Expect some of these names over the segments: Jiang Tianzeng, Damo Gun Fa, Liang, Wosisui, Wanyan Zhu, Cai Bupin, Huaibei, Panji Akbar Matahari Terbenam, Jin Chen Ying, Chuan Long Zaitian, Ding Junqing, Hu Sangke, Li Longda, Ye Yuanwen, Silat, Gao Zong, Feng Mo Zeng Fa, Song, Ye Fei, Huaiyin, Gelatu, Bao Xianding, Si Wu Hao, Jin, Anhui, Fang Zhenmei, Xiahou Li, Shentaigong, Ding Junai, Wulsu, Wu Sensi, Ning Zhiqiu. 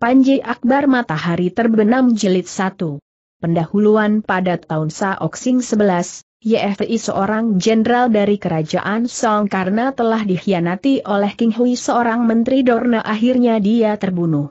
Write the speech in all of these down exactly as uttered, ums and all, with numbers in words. Panji Akbar Matahari Terbenam Jilid satu. Pendahuluan pada tahun Shaoxing sebelas, Ye Fei seorang jenderal dari kerajaan Song karena telah dikhianati oleh Qin Hui seorang menteri Dorna akhirnya dia terbunuh.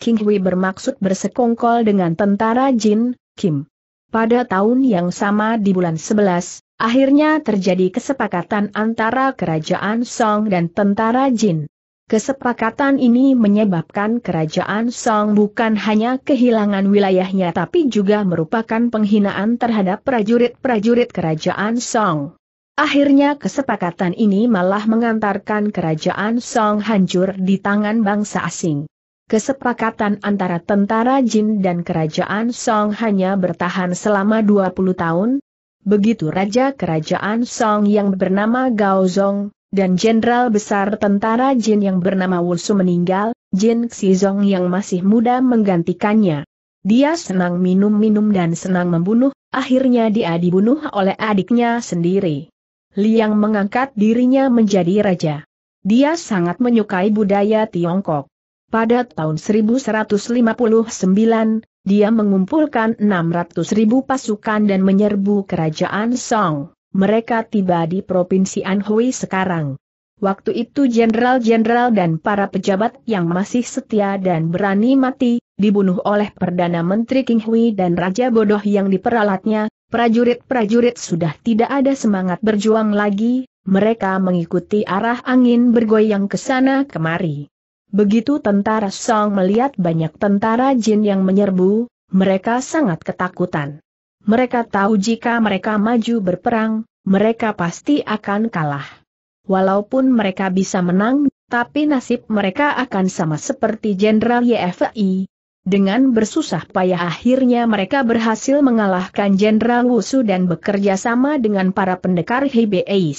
Qin Hui bermaksud bersekongkol dengan tentara Jin, Kim. Pada tahun yang sama di bulan sebelas, akhirnya terjadi kesepakatan antara kerajaan Song dan tentara Jin. Kesepakatan ini menyebabkan kerajaan Song bukan hanya kehilangan wilayahnya tapi juga merupakan penghinaan terhadap prajurit-prajurit kerajaan Song. Akhirnya kesepakatan ini malah mengantarkan kerajaan Song hancur di tangan bangsa asing. Kesepakatan antara tentara Jin dan kerajaan Song hanya bertahan selama dua puluh tahun. Begitu raja kerajaan Song yang bernama Gao Zong dan jenderal besar tentara Jin yang bernama Wulsu meninggal, Jin Xizong yang masih muda menggantikannya. Dia senang minum-minum dan senang membunuh, akhirnya dia dibunuh oleh adiknya sendiri. Liang mengangkat dirinya menjadi raja. Dia sangat menyukai budaya Tiongkok. Pada tahun seribu seratus lima puluh sembilan, dia mengumpulkan enam ratus ribu pasukan dan menyerbu kerajaan Song. Mereka tiba di Provinsi Anhui sekarang. Waktu itu jenderal-jenderal dan para pejabat yang masih setia dan berani mati, dibunuh oleh Perdana Menteri Qin Hui dan Raja Bodoh yang diperalatnya, prajurit-prajurit sudah tidak ada semangat berjuang lagi, mereka mengikuti arah angin bergoyang ke sana kemari. Begitu tentara Song melihat banyak tentara Jin yang menyerbu, mereka sangat ketakutan. Mereka tahu jika mereka maju berperang, mereka pasti akan kalah. Walaupun mereka bisa menang, tapi nasib mereka akan sama seperti Jenderal Ye Fei. Dengan bersusah payah akhirnya mereka berhasil mengalahkan Jenderal Wushu dan bekerja sama dengan para pendekar Huaibei.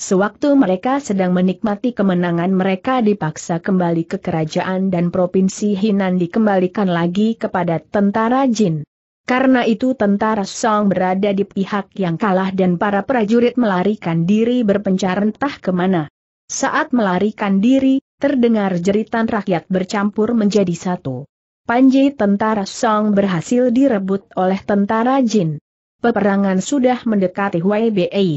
Sewaktu mereka sedang menikmati kemenangan mereka dipaksa kembali ke kerajaan dan provinsi Hinan dikembalikan lagi kepada tentara Jin. Karena itu tentara Song berada di pihak yang kalah dan para prajurit melarikan diri berpencar entah kemana. Saat melarikan diri, terdengar jeritan rakyat bercampur menjadi satu. Panji tentara Song berhasil direbut oleh tentara Jin. Peperangan sudah mendekati Huaibei.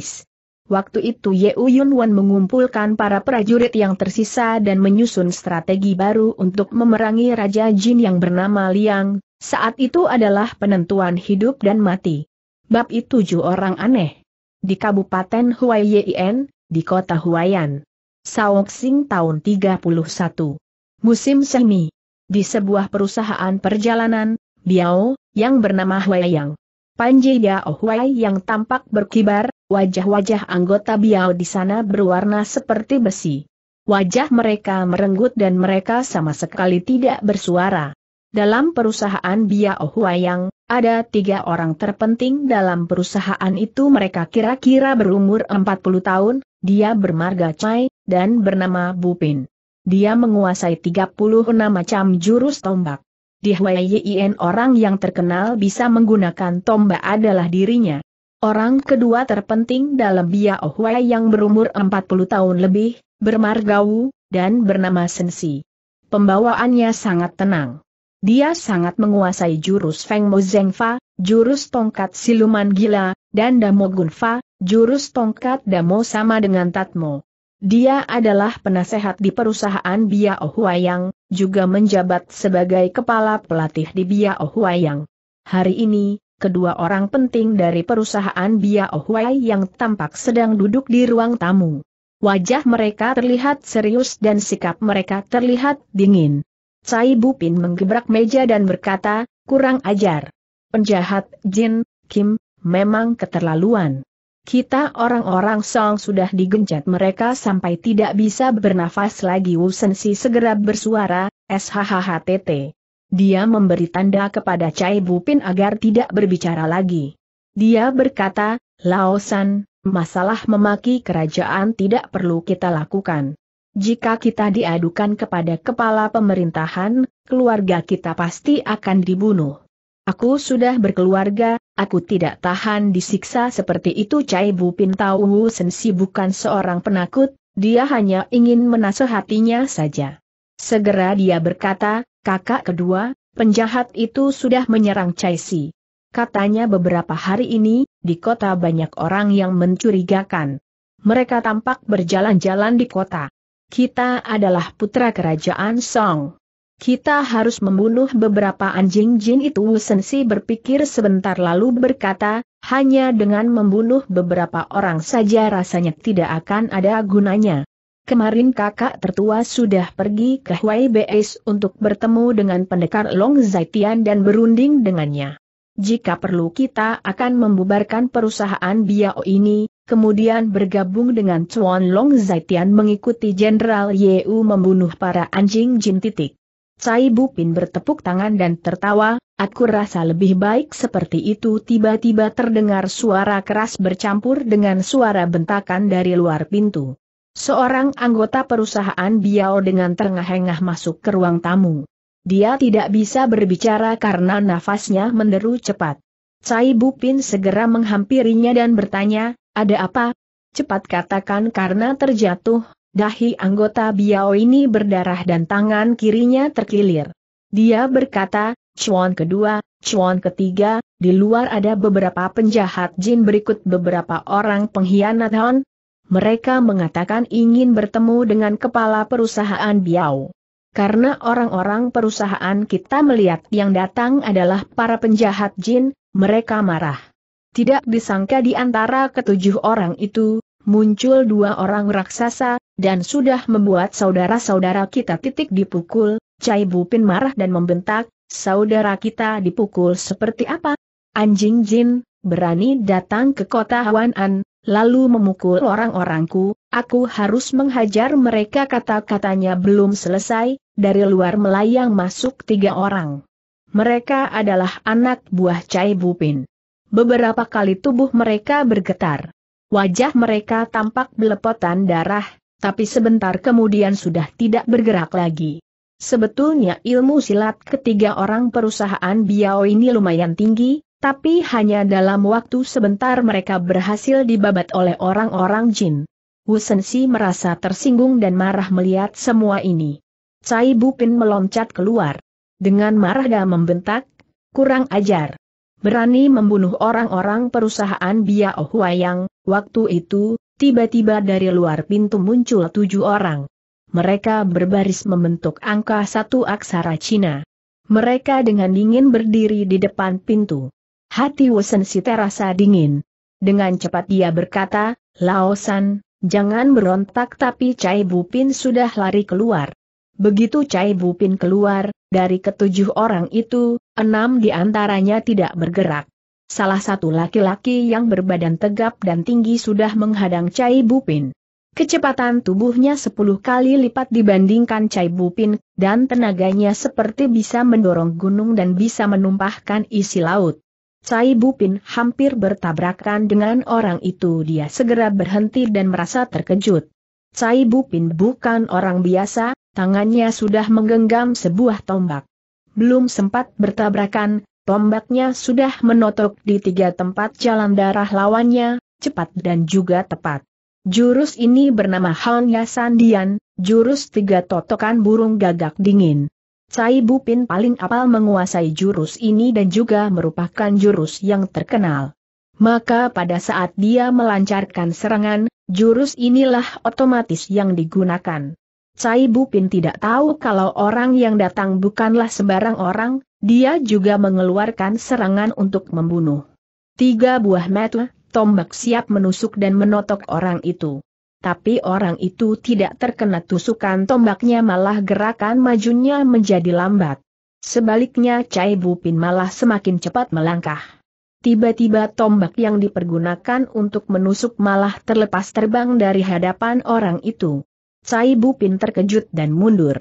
Waktu itu Ye Yuanwen mengumpulkan para prajurit yang tersisa dan menyusun strategi baru untuk memerangi Raja Jin yang bernama Liang. Saat itu adalah penentuan hidup dan mati. Bab itu tujuh orang aneh. Di Kabupaten Huaiyin, di kota Huayan. Shaoxing tahun tiga puluh satu. Musim semi. Di sebuah perusahaan perjalanan, Biao, yang bernama Huayang. Panji Biao Huai yang tampak berkibar, wajah-wajah anggota Biao di sana berwarna seperti besi. Wajah mereka merenggut dan mereka sama sekali tidak bersuara. Dalam perusahaan Biao Huayang, ada tiga orang terpenting dalam perusahaan itu mereka kira-kira berumur empat puluh tahun, dia bermarga Cai, dan bernama Bupin. Dia menguasai tiga puluh enam macam jurus tombak. Di Huayin orang yang terkenal bisa menggunakan tombak adalah dirinya. Orang kedua terpenting dalam Biao Huayang berumur empat puluh tahun lebih, bermarga Wu, dan bernama Sensi. Pembawaannya sangat tenang. Dia sangat menguasai jurus Feng Mo Zeng Fa, jurus tongkat siluman gila, dan Damo Gun Fa, jurus tongkat Damo sama dengan Tatmo. Dia adalah penasehat di perusahaan Biao Huayang, juga menjabat sebagai kepala pelatih di Biao Huayang. Hari ini, kedua orang penting dari perusahaan Biao Huayang tampak sedang duduk di ruang tamu. Wajah mereka terlihat serius dan sikap mereka terlihat dingin. Cai Bupin menggebrak meja dan berkata, kurang ajar. Penjahat Jin, Kim, memang keterlaluan. Kita orang-orang Song sudah digencat mereka sampai tidak bisa bernafas lagi. Wu Sensi segera bersuara, shhhtt. Dia memberi tanda kepada Cai Bupin agar tidak berbicara lagi. Dia berkata, Lao San, masalah memaki kerajaan tidak perlu kita lakukan. Jika kita diadukan kepada kepala pemerintahan, keluarga kita pasti akan dibunuh. Aku sudah berkeluarga, aku tidak tahan disiksa seperti itu. Cai Bupin tahu Wu Sensi bukan seorang penakut, dia hanya ingin menasehatinya saja. Segera dia berkata, kakak kedua, penjahat itu sudah menyerang Cai Si. Katanya beberapa hari ini, di kota banyak orang yang mencurigakan. Mereka tampak berjalan-jalan di kota. Kita adalah putra kerajaan Song. Kita harus membunuh beberapa anjing jin itu. Wu Sensi berpikir sebentar lalu berkata, hanya dengan membunuh beberapa orang saja rasanya tidak akan ada gunanya. Kemarin kakak tertua sudah pergi ke Huaibei untuk bertemu dengan pendekar Long Zaitian dan berunding dengannya. Jika perlu kita akan membubarkan perusahaan Biao ini, kemudian bergabung dengan Chuan Long Zaitian mengikuti Jenderal Ye U membunuh para anjing jin titik. Cai Bupin bertepuk tangan dan tertawa, aku rasa lebih baik seperti itu. Tiba-tiba terdengar suara keras bercampur dengan suara bentakan dari luar pintu. Seorang anggota perusahaan Biao dengan terengah-engah masuk ke ruang tamu. Dia tidak bisa berbicara karena nafasnya menderu cepat. Cai Bupin segera menghampirinya dan bertanya, ada apa? Cepat katakan karena terjatuh, dahi anggota Biao ini berdarah dan tangan kirinya terkilir. Dia berkata, Chuan kedua, Chuan ketiga, di luar ada beberapa penjahat jin berikut beberapa orang pengkhianat Hon. Mereka mengatakan ingin bertemu dengan kepala perusahaan Biao. Karena orang-orang perusahaan kita melihat yang datang adalah para penjahat jin, mereka marah. Tidak disangka di antara ketujuh orang itu, muncul dua orang raksasa, dan sudah membuat saudara-saudara kita titik dipukul. Cai Bupin marah dan membentak, saudara kita dipukul seperti apa? Anjing jin, berani datang ke kota Huayan, lalu memukul orang-orangku, aku harus menghajar mereka. Kata-katanya belum selesai, dari luar melayang masuk tiga orang. Mereka adalah anak buah Cai Bupin. Beberapa kali tubuh mereka bergetar. Wajah mereka tampak belepotan darah, tapi sebentar kemudian sudah tidak bergerak lagi. Sebetulnya ilmu silat ketiga orang perusahaan Biao ini lumayan tinggi, tapi hanya dalam waktu sebentar mereka berhasil dibabat oleh orang-orang jin. Wu Sensi merasa tersinggung dan marah melihat semua ini. Cai Bupin meloncat keluar. Dengan marah dan membentak, kurang ajar. Berani membunuh orang-orang perusahaan Biao Huayang. Waktu itu, tiba-tiba dari luar pintu muncul tujuh orang. Mereka berbaris membentuk angka satu aksara Cina. Mereka dengan dingin berdiri di depan pintu. Hati Wu Sensi terasa dingin. Dengan cepat dia berkata, Laosan. Jangan berontak, tapi Cai Bupin sudah lari keluar. Begitu Cai Bupin keluar, dari ketujuh orang itu, enam di antaranya tidak bergerak. Salah satu laki-laki yang berbadan tegap dan tinggi sudah menghadang Cai Bupin. Kecepatan tubuhnya sepuluh kali lipat dibandingkan Cai Bupin, dan tenaganya seperti bisa mendorong gunung dan bisa menumpahkan isi laut. Cai Bupin hampir bertabrakan dengan orang itu. Dia segera berhenti dan merasa terkejut. Cai Bupin bukan orang biasa, tangannya sudah menggenggam sebuah tombak. Belum sempat bertabrakan, tombaknya sudah menotok di tiga tempat jalan darah lawannya, cepat dan juga tepat. Jurus ini bernama Hanya Sandian, jurus tiga totokan burung gagak dingin. Cai Bupin paling apal menguasai jurus ini dan juga merupakan jurus yang terkenal. Maka pada saat dia melancarkan serangan, jurus inilah otomatis yang digunakan. Cai Bupin tidak tahu kalau orang yang datang bukanlah sembarang orang, dia juga mengeluarkan serangan untuk membunuh. Tiga buah mata, tombak siap menusuk dan menotok orang itu. Tapi orang itu tidak terkena tusukan tombaknya, malah gerakan majunya menjadi lambat. Sebaliknya Cai Bupin malah semakin cepat melangkah. Tiba-tiba tombak yang dipergunakan untuk menusuk malah terlepas terbang dari hadapan orang itu. Cai Bupin terkejut dan mundur.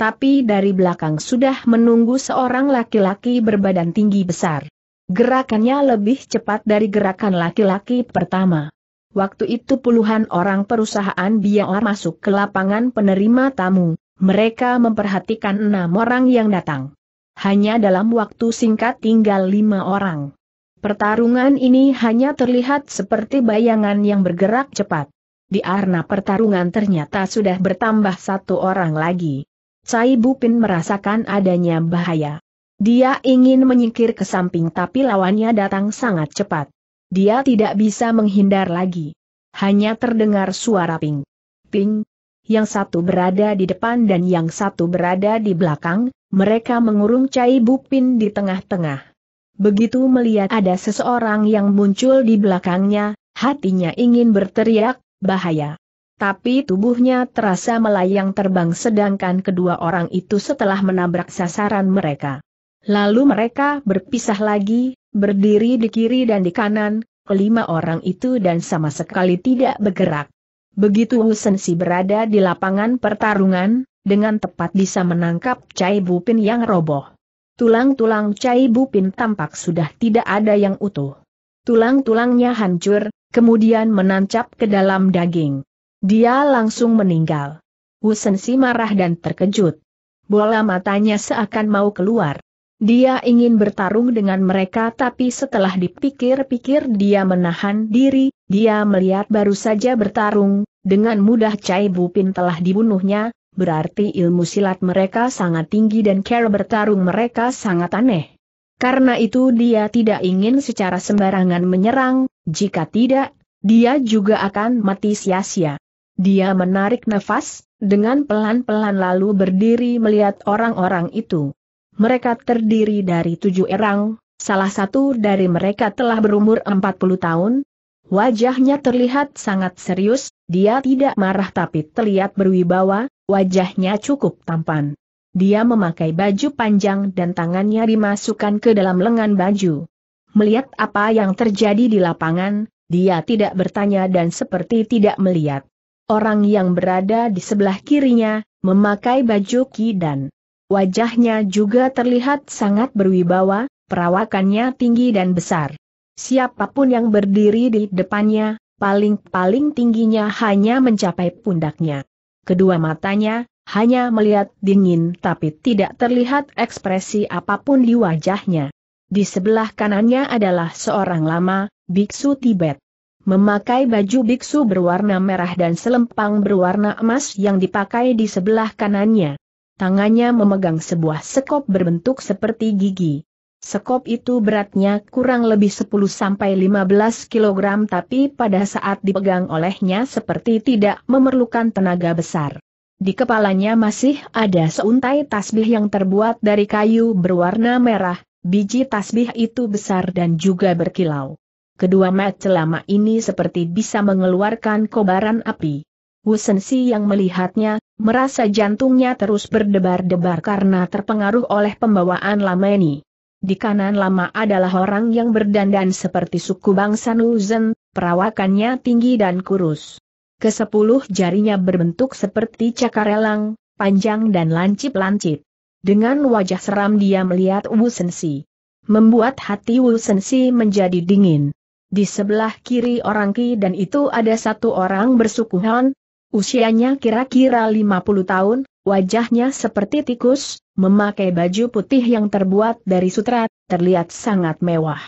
Tapi dari belakang sudah menunggu seorang laki-laki berbadan tinggi besar. Gerakannya lebih cepat dari gerakan laki-laki pertama. Waktu itu puluhan orang perusahaan Biao masuk ke lapangan penerima tamu, mereka memperhatikan enam orang yang datang. Hanya dalam waktu singkat tinggal lima orang. Pertarungan ini hanya terlihat seperti bayangan yang bergerak cepat. Di arena pertarungan ternyata sudah bertambah satu orang lagi. Cai Bupin merasakan adanya bahaya. Dia ingin menyingkir ke samping tapi lawannya datang sangat cepat. Dia tidak bisa menghindar lagi. Hanya terdengar suara ping. Ping. Yang satu berada di depan dan yang satu berada di belakang, mereka mengurung Cai Bupin di tengah-tengah. Begitu melihat ada seseorang yang muncul di belakangnya, hatinya ingin berteriak, bahaya. Tapi tubuhnya terasa melayang terbang sedangkan kedua orang itu setelah menabrak sasaran mereka. Lalu mereka berpisah lagi, berdiri di kiri dan di kanan, kelima orang itu dan sama sekali tidak bergerak. Begitu Wu Sensi berada di lapangan pertarungan, dengan tepat bisa menangkap Cai Bupin yang roboh. Tulang-tulang Cai Bupin tampak sudah tidak ada yang utuh. Tulang-tulangnya hancur, kemudian menancap ke dalam daging. Dia langsung meninggal. Wu Sensi marah dan terkejut. Bola matanya seakan mau keluar. Dia ingin bertarung dengan mereka tapi setelah dipikir-pikir dia menahan diri, dia melihat baru saja bertarung, dengan mudah Cai Bupin telah dibunuhnya, berarti ilmu silat mereka sangat tinggi dan cara bertarung mereka sangat aneh. Karena itu dia tidak ingin secara sembarangan menyerang, jika tidak, dia juga akan mati sia-sia. Dia menarik nafas, dengan pelan-pelan lalu berdiri melihat orang-orang itu. Mereka terdiri dari tujuh orang, salah satu dari mereka telah berumur empat puluh tahun. Wajahnya terlihat sangat serius, dia tidak marah tapi terlihat berwibawa, wajahnya cukup tampan. Dia memakai baju panjang dan tangannya dimasukkan ke dalam lengan baju. Melihat apa yang terjadi di lapangan, dia tidak bertanya dan seperti tidak melihat. Orang yang berada di sebelah kirinya, memakai baju kidan. Wajahnya juga terlihat sangat berwibawa, perawakannya tinggi dan besar. Siapapun yang berdiri di depannya, paling-paling tingginya hanya mencapai pundaknya. Kedua matanya, hanya melihat dingin tapi tidak terlihat ekspresi apapun di wajahnya. Di sebelah kanannya adalah seorang lama, biksu Tibet. Memakai baju biksu berwarna merah dan selempang berwarna emas yang dipakai di sebelah kanannya. Tangannya memegang sebuah sekop berbentuk seperti gigi. Sekop itu beratnya kurang lebih sepuluh sampai lima belas kilogram tapi pada saat dipegang olehnya seperti tidak memerlukan tenaga besar. Di kepalanya masih ada seuntai tasbih yang terbuat dari kayu berwarna merah, biji tasbih itu besar dan juga berkilau. Kedua mata lama ini seperti bisa mengeluarkan kobaran api. Wu Sensi yang melihatnya, merasa jantungnya terus berdebar-debar karena terpengaruh oleh pembawaan lama ini. Di kanan lama adalah orang yang berdandan seperti suku bangsa Nuzhen, perawakannya tinggi dan kurus. Kesepuluh jarinya berbentuk seperti cakar elang, panjang dan lancip-lancip. Dengan wajah seram dia melihat Wu Sensi. Membuat hati Wu Sensi menjadi dingin. Di sebelah kiri orang Qi dan itu ada satu orang bersuku Han. Usianya kira-kira lima puluh tahun, wajahnya seperti tikus, memakai baju putih yang terbuat dari sutra, terlihat sangat mewah.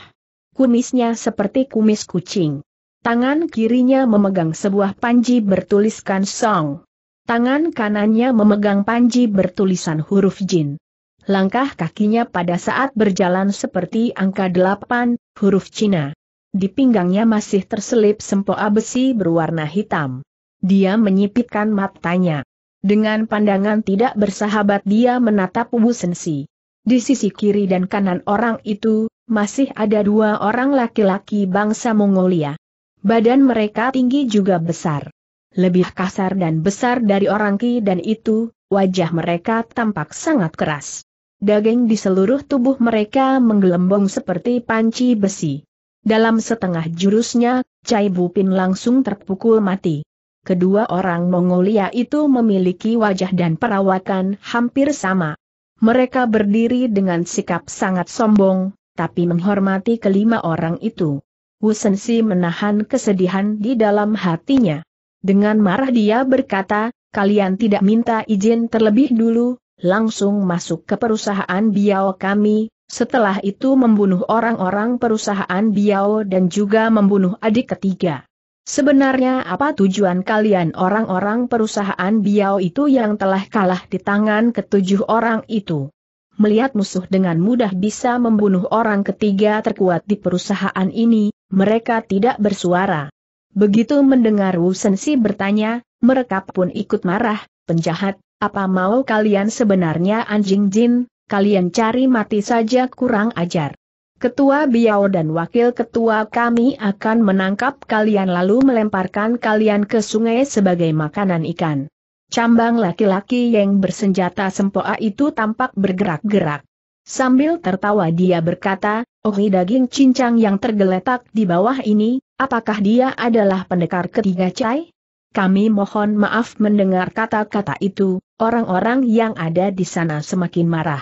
Kumisnya seperti kumis kucing. Tangan kirinya memegang sebuah panji bertuliskan Song. Tangan kanannya memegang panji bertulisan huruf Jin. Langkah kakinya pada saat berjalan seperti angka delapan, huruf Cina. Di pinggangnya masih terselip sempoa besi berwarna hitam. Dia menyipitkan matanya. Dengan pandangan tidak bersahabat dia menatap Wu Sensi. Di sisi kiri dan kanan orang itu, masih ada dua orang laki-laki bangsa Mongolia. Badan mereka tinggi juga besar. Lebih kasar dan besar dari orang Qi dan itu, wajah mereka tampak sangat keras. Daging di seluruh tubuh mereka menggelembung seperti panci besi. Dalam setengah jurusnya, Cai Bupin langsung terpukul mati. Kedua orang Mongolia itu memiliki wajah dan perawakan hampir sama. Mereka berdiri dengan sikap sangat sombong, tapi menghormati kelima orang itu. Wu Sensi menahan kesedihan di dalam hatinya. Dengan marah dia berkata, "Kalian tidak minta izin terlebih dulu, langsung masuk ke perusahaan Biao kami, setelah itu membunuh orang-orang perusahaan Biao dan juga membunuh adik ketiga. Sebenarnya apa tujuan kalian orang-orang perusahaan Biao itu yang telah kalah di tangan ketujuh orang itu? Melihat musuh dengan mudah bisa membunuh orang ketiga terkuat di perusahaan ini, mereka tidak bersuara. Begitu mendengar Wu Sensi bertanya, mereka pun ikut marah, penjahat, apa mau kalian sebenarnya anjing jin, kalian cari mati saja kurang ajar. Ketua Biao dan Wakil Ketua kami akan menangkap kalian lalu melemparkan kalian ke sungai sebagai makanan ikan. Cambang laki-laki yang bersenjata sempoa itu tampak bergerak-gerak. Sambil tertawa dia berkata, "Oh, daging cincang yang tergeletak di bawah ini, apakah dia adalah pendekar ketiga Cai?" Kami mohon maaf. Mendengar kata-kata itu, orang-orang yang ada di sana semakin marah.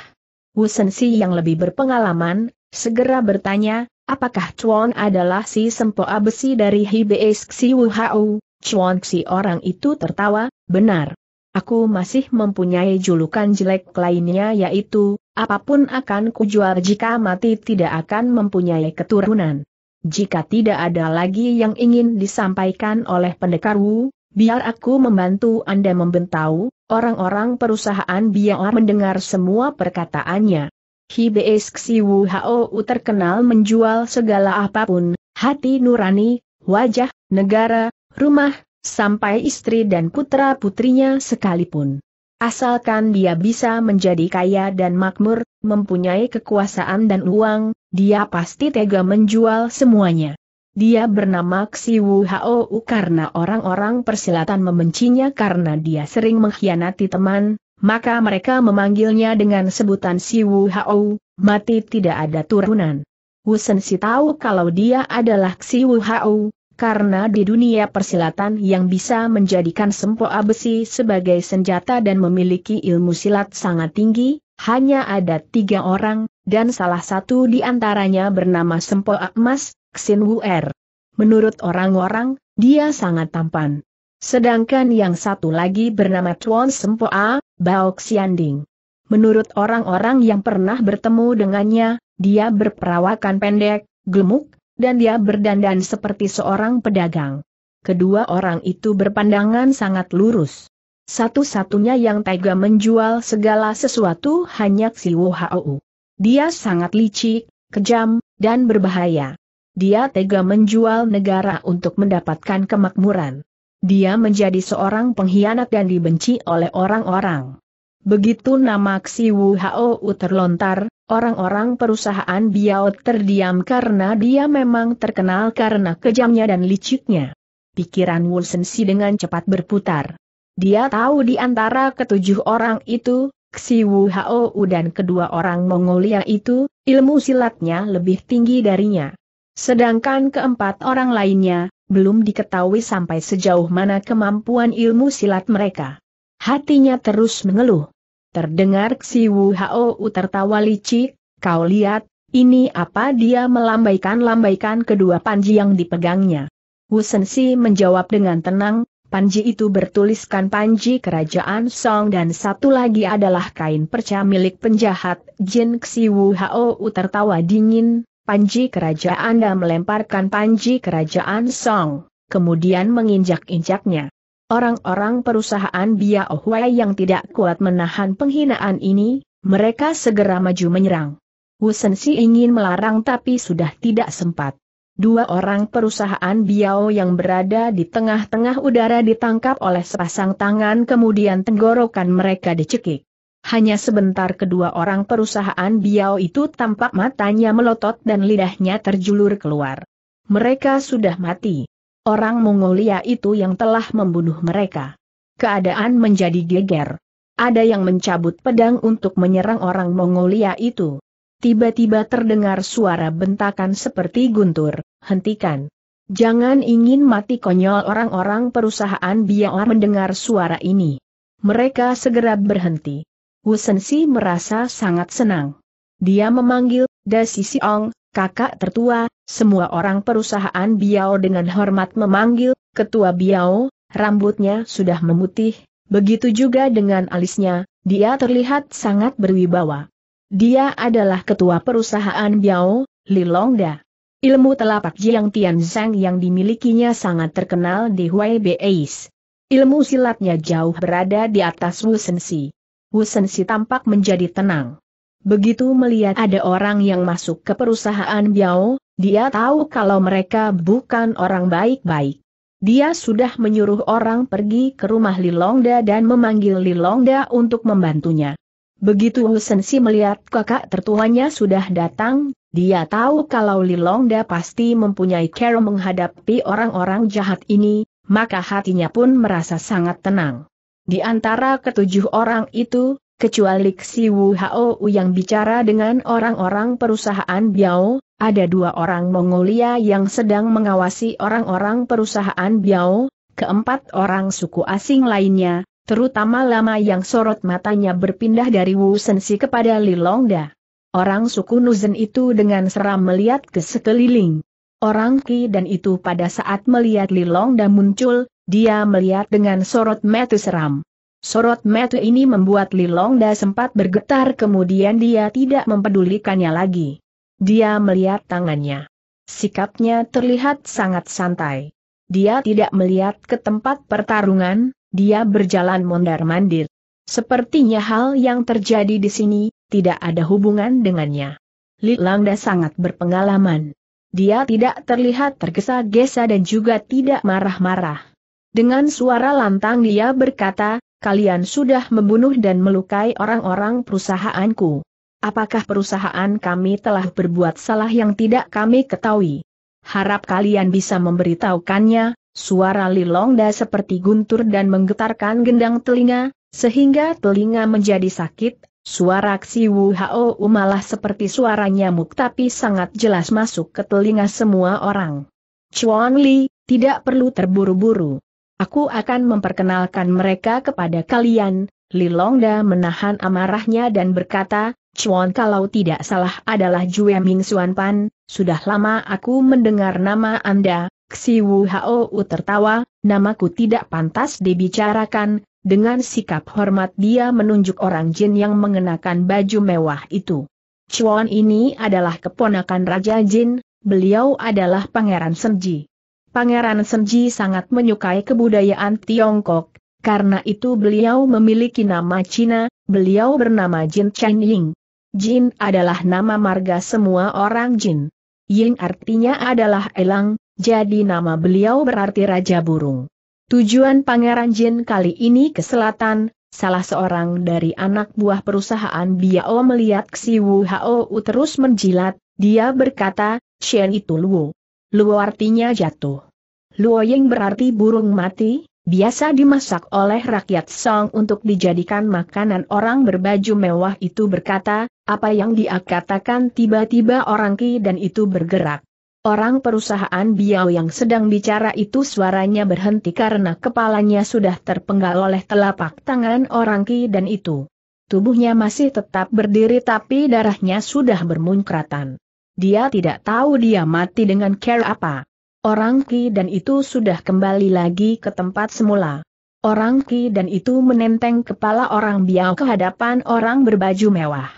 Wu Sensi yang lebih berpengalaman segera bertanya, apakah Chuan adalah si sempoa besi dari Hibeis Si Wu Hao? Chuan si orang itu tertawa, benar. Aku masih mempunyai julukan jelek lainnya yaitu, apapun akan kujual jika mati tidak akan mempunyai keturunan. Jika tidak ada lagi yang ingin disampaikan oleh pendekar Wu, biar aku membantu Anda membentau. Orang-orang perusahaan Biao mendengar semua perkataannya. Hibeis Si Wu Hao terkenal menjual segala apapun, hati nurani, wajah, negara, rumah, sampai istri dan putra-putrinya sekalipun. Asalkan dia bisa menjadi kaya dan makmur, mempunyai kekuasaan dan uang, dia pasti tega menjual semuanya. Dia bernama Si Wu Hao karena orang-orang persilatan membencinya karena dia sering mengkhianati teman. Maka mereka memanggilnya dengan sebutan Si Wu Hao, mati tidak ada turunan. Wu Sensi tahu kalau dia adalah Si Wu Hao, karena di dunia persilatan yang bisa menjadikan sempoa besi sebagai senjata dan memiliki ilmu silat sangat tinggi, hanya ada tiga orang, dan salah satu di antaranya bernama sempoa emas, Xin Wu'er. Menurut orang-orang, dia sangat tampan. Sedangkan yang satu lagi bernama Chuan Sempoa, Bao Xianding. Menurut orang-orang yang pernah bertemu dengannya, dia berperawakan pendek, gemuk, dan dia berdandan seperti seorang pedagang. Kedua orang itu berpandangan sangat lurus. Satu-satunya yang tega menjual segala sesuatu hanya Si Wu Hao. Dia sangat licik, kejam, dan berbahaya. Dia tega menjual negara untuk mendapatkan kemakmuran. Dia menjadi seorang pengkhianat dan dibenci oleh orang-orang. Begitu nama Si Wu Hao terlontar, orang-orang perusahaan Biao terdiam karena dia memang terkenal karena kejamnya dan liciknya. Pikiran Wu Sensi dengan cepat berputar. Dia tahu di antara ketujuh orang itu, Si Wu Hao dan kedua orang Mongolia itu, ilmu silatnya lebih tinggi darinya. Sedangkan keempat orang lainnya, belum diketahui sampai sejauh mana kemampuan ilmu silat mereka. Hatinya terus mengeluh. Terdengar Si Wu Hao tertawa licik, kau lihat, ini apa? Dia melambaikan-lambaikan kedua panji yang dipegangnya. Wu Sensi menjawab dengan tenang, panji itu bertuliskan panji kerajaan Song dan satu lagi adalah kain perca milik penjahat Jin. Si Wu Hao tertawa dingin. Panji kerajaan dan melemparkan panji kerajaan Song, kemudian menginjak-injaknya. Orang-orang perusahaan Biao Huai yang tidak kuat menahan penghinaan ini, mereka segera maju menyerang. Wu Sensi ingin melarang tapi sudah tidak sempat. Dua orang perusahaan Biao yang berada di tengah-tengah udara ditangkap oleh sepasang tangan kemudian tenggorokan mereka dicekik. Hanya sebentar kedua orang perusahaan Biao itu tampak matanya melotot dan lidahnya terjulur keluar. Mereka sudah mati. Orang Mongolia itu yang telah membunuh mereka. Keadaan menjadi geger. Ada yang mencabut pedang untuk menyerang orang Mongolia itu. Tiba-tiba terdengar suara bentakan seperti guntur, hentikan. Jangan ingin mati konyol. Orang-orang perusahaan Biao mendengar suara ini. Mereka segera berhenti. Wu Sensi merasa sangat senang. Dia memanggil, Dasi Siong, kakak tertua. Semua orang perusahaan Biao dengan hormat memanggil, ketua Biao, rambutnya sudah memutih, begitu juga dengan alisnya, dia terlihat sangat berwibawa. Dia adalah ketua perusahaan Biao, Li Longda. Ilmu telapak Jiang Tianzeng yang dimilikinya sangat terkenal di Huaibei. Ilmu silatnya jauh berada di atas Wu Sensi. Wu Sensi tampak menjadi tenang. Begitu melihat ada orang yang masuk ke perusahaan Biao, dia tahu kalau mereka bukan orang baik-baik. Dia sudah menyuruh orang pergi ke rumah Lilongda dan memanggil Lilongda untuk membantunya. Begitu Wu Sensi melihat kakak tertuanya sudah datang, dia tahu kalau Lilongda pasti mempunyai cara menghadapi orang-orang jahat ini, maka hatinya pun merasa sangat tenang. Di antara ketujuh orang itu, kecuali Si Wu Hao yang bicara dengan orang-orang perusahaan Biao, ada dua orang Mongolia yang sedang mengawasi orang-orang perusahaan Biao, keempat orang suku asing lainnya, terutama lama yang sorot matanya berpindah dari Wu Sensi kepada Lilongda. Orang suku Nuzen itu dengan seram melihat ke sekeliling. Orang Qi dan itu pada saat melihat Lilongda muncul, dia melihat dengan sorot mata seram. Sorot mata ini membuat Lilongda sempat bergetar, kemudian dia tidak mempedulikannya lagi. Dia melihat tangannya. Sikapnya terlihat sangat santai. Dia tidak melihat ke tempat pertarungan, dia berjalan mondar-mandir. Sepertinya hal yang terjadi di sini tidak ada hubungan dengannya. Lilongda sangat berpengalaman. Dia tidak terlihat tergesa-gesa dan juga tidak marah-marah. Dengan suara lantang dia berkata, "Kalian sudah membunuh dan melukai orang-orang perusahaanku. Apakah perusahaan kami telah berbuat salah yang tidak kami ketahui? Harap kalian bisa memberitahukannya." Suara Lilongda seperti guntur dan menggetarkan gendang telinga, sehingga telinga menjadi sakit. Suara Si Wu Hao malah seperti suara nyamuk tapi sangat jelas masuk ke telinga semua orang. "Chuan Li, tidak perlu terburu-buru. Aku akan memperkenalkan mereka kepada kalian." Lilongda menahan amarahnya dan berkata, "Chuan kalau tidak salah adalah Jue Ming Xuan Pan, sudah lama aku mendengar nama Anda." Si Wu Hao tertawa, "Namaku tidak pantas dibicarakan." Dengan sikap hormat dia menunjuk orang Jin yang mengenakan baju mewah itu. "Chuan ini adalah keponakan Raja Jin, beliau adalah Pangeran Senji. Pangeran Senji sangat menyukai kebudayaan Tiongkok, karena itu beliau memiliki nama Cina, beliau bernama Jin Chen Ying. Jin adalah nama marga semua orang Jin. Ying artinya adalah elang, jadi nama beliau berarti Raja Burung." Tujuan Pangeran Jin kali ini ke selatan. Salah seorang dari anak buah perusahaan Biao melihat Si Wu Hao terus menjilat, dia berkata, "Shen itu Luo. Luo artinya jatuh. Luo Ying berarti burung mati, biasa dimasak oleh rakyat Song untuk dijadikan makanan." Orang berbaju mewah itu berkata, "Apa yang dia katakan?" Tiba-tiba orang Qi dan itu bergerak. Orang perusahaan Biao yang sedang bicara itu suaranya berhenti karena kepalanya sudah terpenggal oleh telapak tangan orang Qi dan itu. Tubuhnya masih tetap berdiri tapi darahnya sudah bermunkratan. Dia tidak tahu dia mati dengan cara apa. Orang Qi dan itu sudah kembali lagi ke tempat semula. Orang Qi dan itu menenteng kepala orang Biao ke hadapan orang berbaju mewah.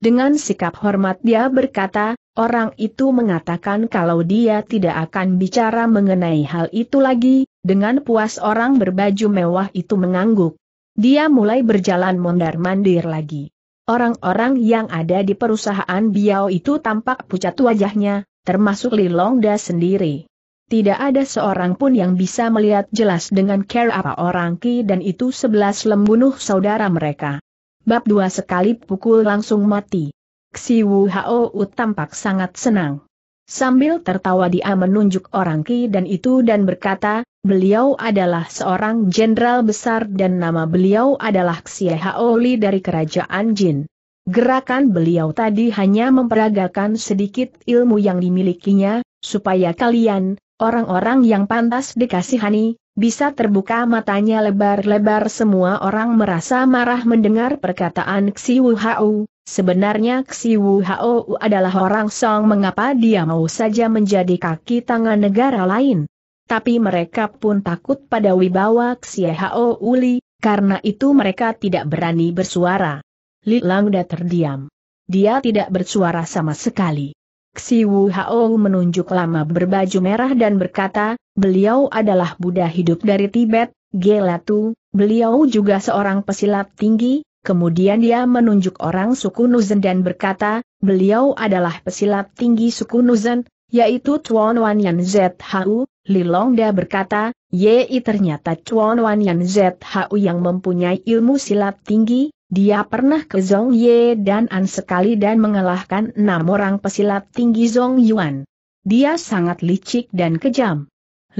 Dengan sikap hormat dia berkata, "Orang itu mengatakan kalau dia tidak akan bicara mengenai hal itu lagi." Dengan puas orang berbaju mewah itu mengangguk. Dia mulai berjalan mondar-mandir lagi. Orang-orang yang ada di perusahaan Biao itu tampak pucat wajahnya, termasuk Lilongda sendiri. Tidak ada seorang pun yang bisa melihat jelas dengan cara apa orang Qi dan itu sebelas lembunuh saudara mereka. Bab dua sekali pukul langsung mati. Si Wu Hao tampak sangat senang. Sambil tertawa dia menunjuk orang Qi dan itu dan berkata, "Beliau adalah seorang jenderal besar dan nama beliau adalah Xiahou Li dari kerajaan Jin. Gerakan beliau tadi hanya memperagakan sedikit ilmu yang dimilikinya, supaya kalian, orang-orang yang pantas dikasihani, bisa terbuka matanya lebar-lebar." Semua orang merasa marah mendengar perkataan Si Wu Hao. Sebenarnya Si Wu Hao adalah orang Song, mengapa dia mau saja menjadi kaki tangan negara lain? Tapi mereka pun takut pada wibawa Xiahou Li, karena itu mereka tidak berani bersuara. Lilangda terdiam. Dia tidak bersuara sama sekali. Si Wu Hao menunjuk lama berbaju merah dan berkata, beliau adalah Buddha hidup dari Tibet, Gelatu, beliau juga seorang pesilat tinggi, kemudian dia menunjuk orang suku Nuzhen dan berkata, beliau adalah pesilat tinggi suku Nuzhen, yaitu Chuan Wanyan Zhu. Lilongda berkata, Yei ternyata Chuan Wanyan Zhu yang mempunyai ilmu silat tinggi, dia pernah ke Zhongye dan An sekali dan mengalahkan enam orang pesilat tinggi Zongyuan. Dia sangat licik dan kejam.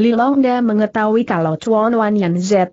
Lilongda mengetahui kalau Chuan Wanyan Zhu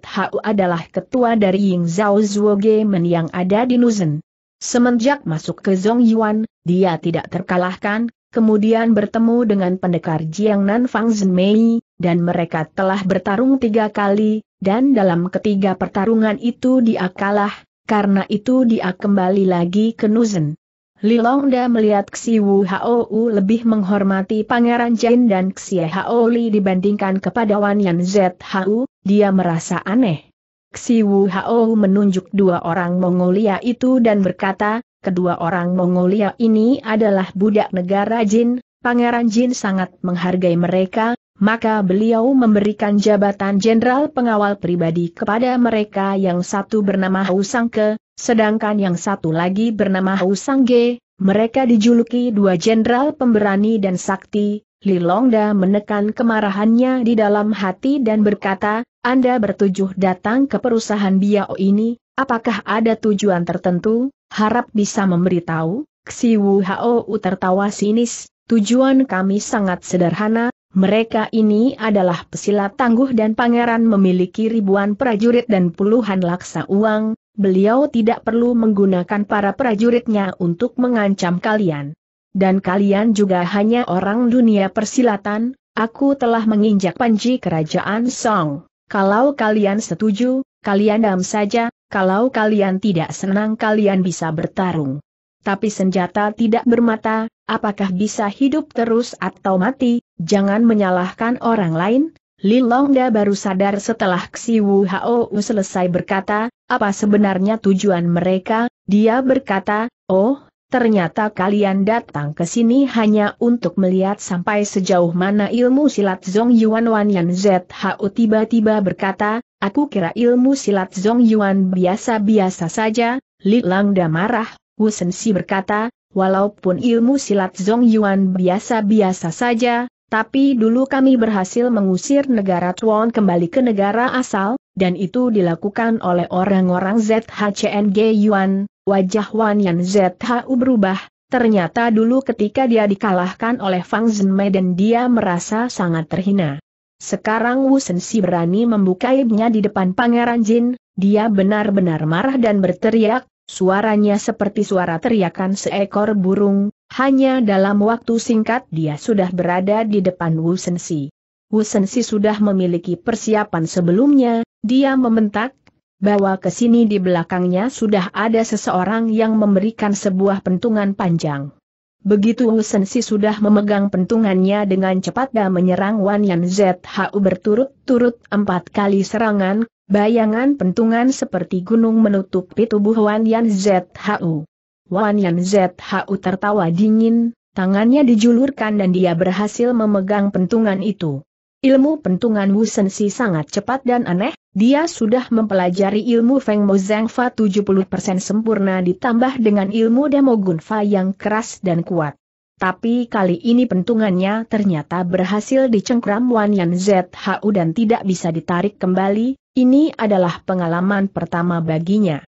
adalah ketua dari Ying Zhao Zhuogemen yang ada di Nuzhen. Semenjak masuk ke Zongyuan, dia tidak terkalahkan, kemudian bertemu dengan pendekar Jiang Nan Fang Zhenmei, dan mereka telah bertarung tiga kali, dan dalam ketiga pertarungan itu dia kalah, karena itu dia kembali lagi ke Nuzhen. Lilongda melihat Si Wu Hao lebih menghormati Pangeran Jin dan Xiahou Li dibandingkan kepada Wanyan Zhu, dia merasa aneh. Si Wu Hao menunjuk dua orang Mongolia itu dan berkata, kedua orang Mongolia ini adalah budak negara Jin, Pangeran Jin sangat menghargai mereka, maka beliau memberikan jabatan jenderal pengawal pribadi kepada mereka yang satu bernama Hu Sangke. Sedangkan yang satu lagi bernama Hu Sangge, mereka dijuluki dua jenderal pemberani dan sakti. Lilongda menekan kemarahannya di dalam hati dan berkata, Anda bertujuh datang ke perusahaan Biao ini, apakah ada tujuan tertentu? Harap bisa memberitahu. Si Wu Hao tertawa sinis, tujuan kami sangat sederhana, mereka ini adalah pesilat tangguh dan pangeran memiliki ribuan prajurit dan puluhan laksa uang. Beliau tidak perlu menggunakan para prajuritnya untuk mengancam kalian. Dan kalian juga hanya orang dunia persilatan, aku telah menginjak panji kerajaan Song. Kalau kalian setuju, kalian diam saja, kalau kalian tidak senang kalian bisa bertarung. Tapi senjata tidak bermata, apakah bisa hidup terus atau mati, jangan menyalahkan orang lain. Lilongda baru sadar setelah Si Wu Hao selesai berkata, apa sebenarnya tujuan mereka, dia berkata, oh, ternyata kalian datang ke sini hanya untuk melihat sampai sejauh mana ilmu silat Zongyuan. Wanyan Zhu tiba-tiba berkata, aku kira ilmu silat Zongyuan biasa-biasa saja. Lilongda marah, Wu Sensi berkata, walaupun ilmu silat Zongyuan biasa-biasa saja, tapi dulu kami berhasil mengusir negara Chuan kembali ke negara asal, dan itu dilakukan oleh orang-orang Z H C N G Yuan. Wajah Wanyan Zhu berubah, ternyata dulu ketika dia dikalahkan oleh Fang Zhenmei dan dia merasa sangat terhina. Sekarang Wu Sensi berani membuka aibnya di depan Pangeran Jin, dia benar-benar marah dan berteriak, suaranya seperti suara teriakan seekor burung. Hanya dalam waktu singkat dia sudah berada di depan Wu Sensi. Wu Sensi sudah memiliki persiapan sebelumnya, dia membentak, bahwa ke sini di belakangnya sudah ada seseorang yang memberikan sebuah pentungan panjang. Begitu Wu Sensi sudah memegang pentungannya dengan cepat dan menyerang Wanyan Zhu berturut-turut empat kali serangan, bayangan pentungan seperti gunung menutupi tubuh Wanyan Zhu. Wanyan Zhu tertawa dingin, tangannya dijulurkan dan dia berhasil memegang pentungan itu. Ilmu pentungan Wu Sensi sangat cepat dan aneh, dia sudah mempelajari ilmu Feng Mo Zeng Fa tujuh puluh persen sempurna ditambah dengan ilmu Damogun Fa yang keras dan kuat. Tapi kali ini pentungannya ternyata berhasil dicengkram Wanyan Zhu dan tidak bisa ditarik kembali, ini adalah pengalaman pertama baginya.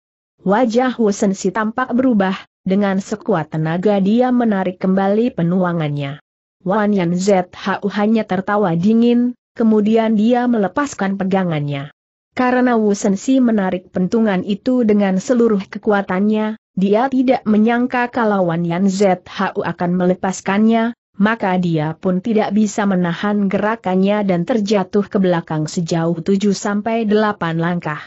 Wajah Wu Sensi tampak berubah. Dengan sekuat tenaga dia menarik kembali penuangannya. Wanyan Zhu hanya tertawa dingin, kemudian dia melepaskan pegangannya. Karena Wu Sensi menarik pentungan itu dengan seluruh kekuatannya, dia tidak menyangka kalau Wanyan Zhu akan melepaskannya, maka dia pun tidak bisa menahan gerakannya dan terjatuh ke belakang sejauh tujuh sampai delapan langkah.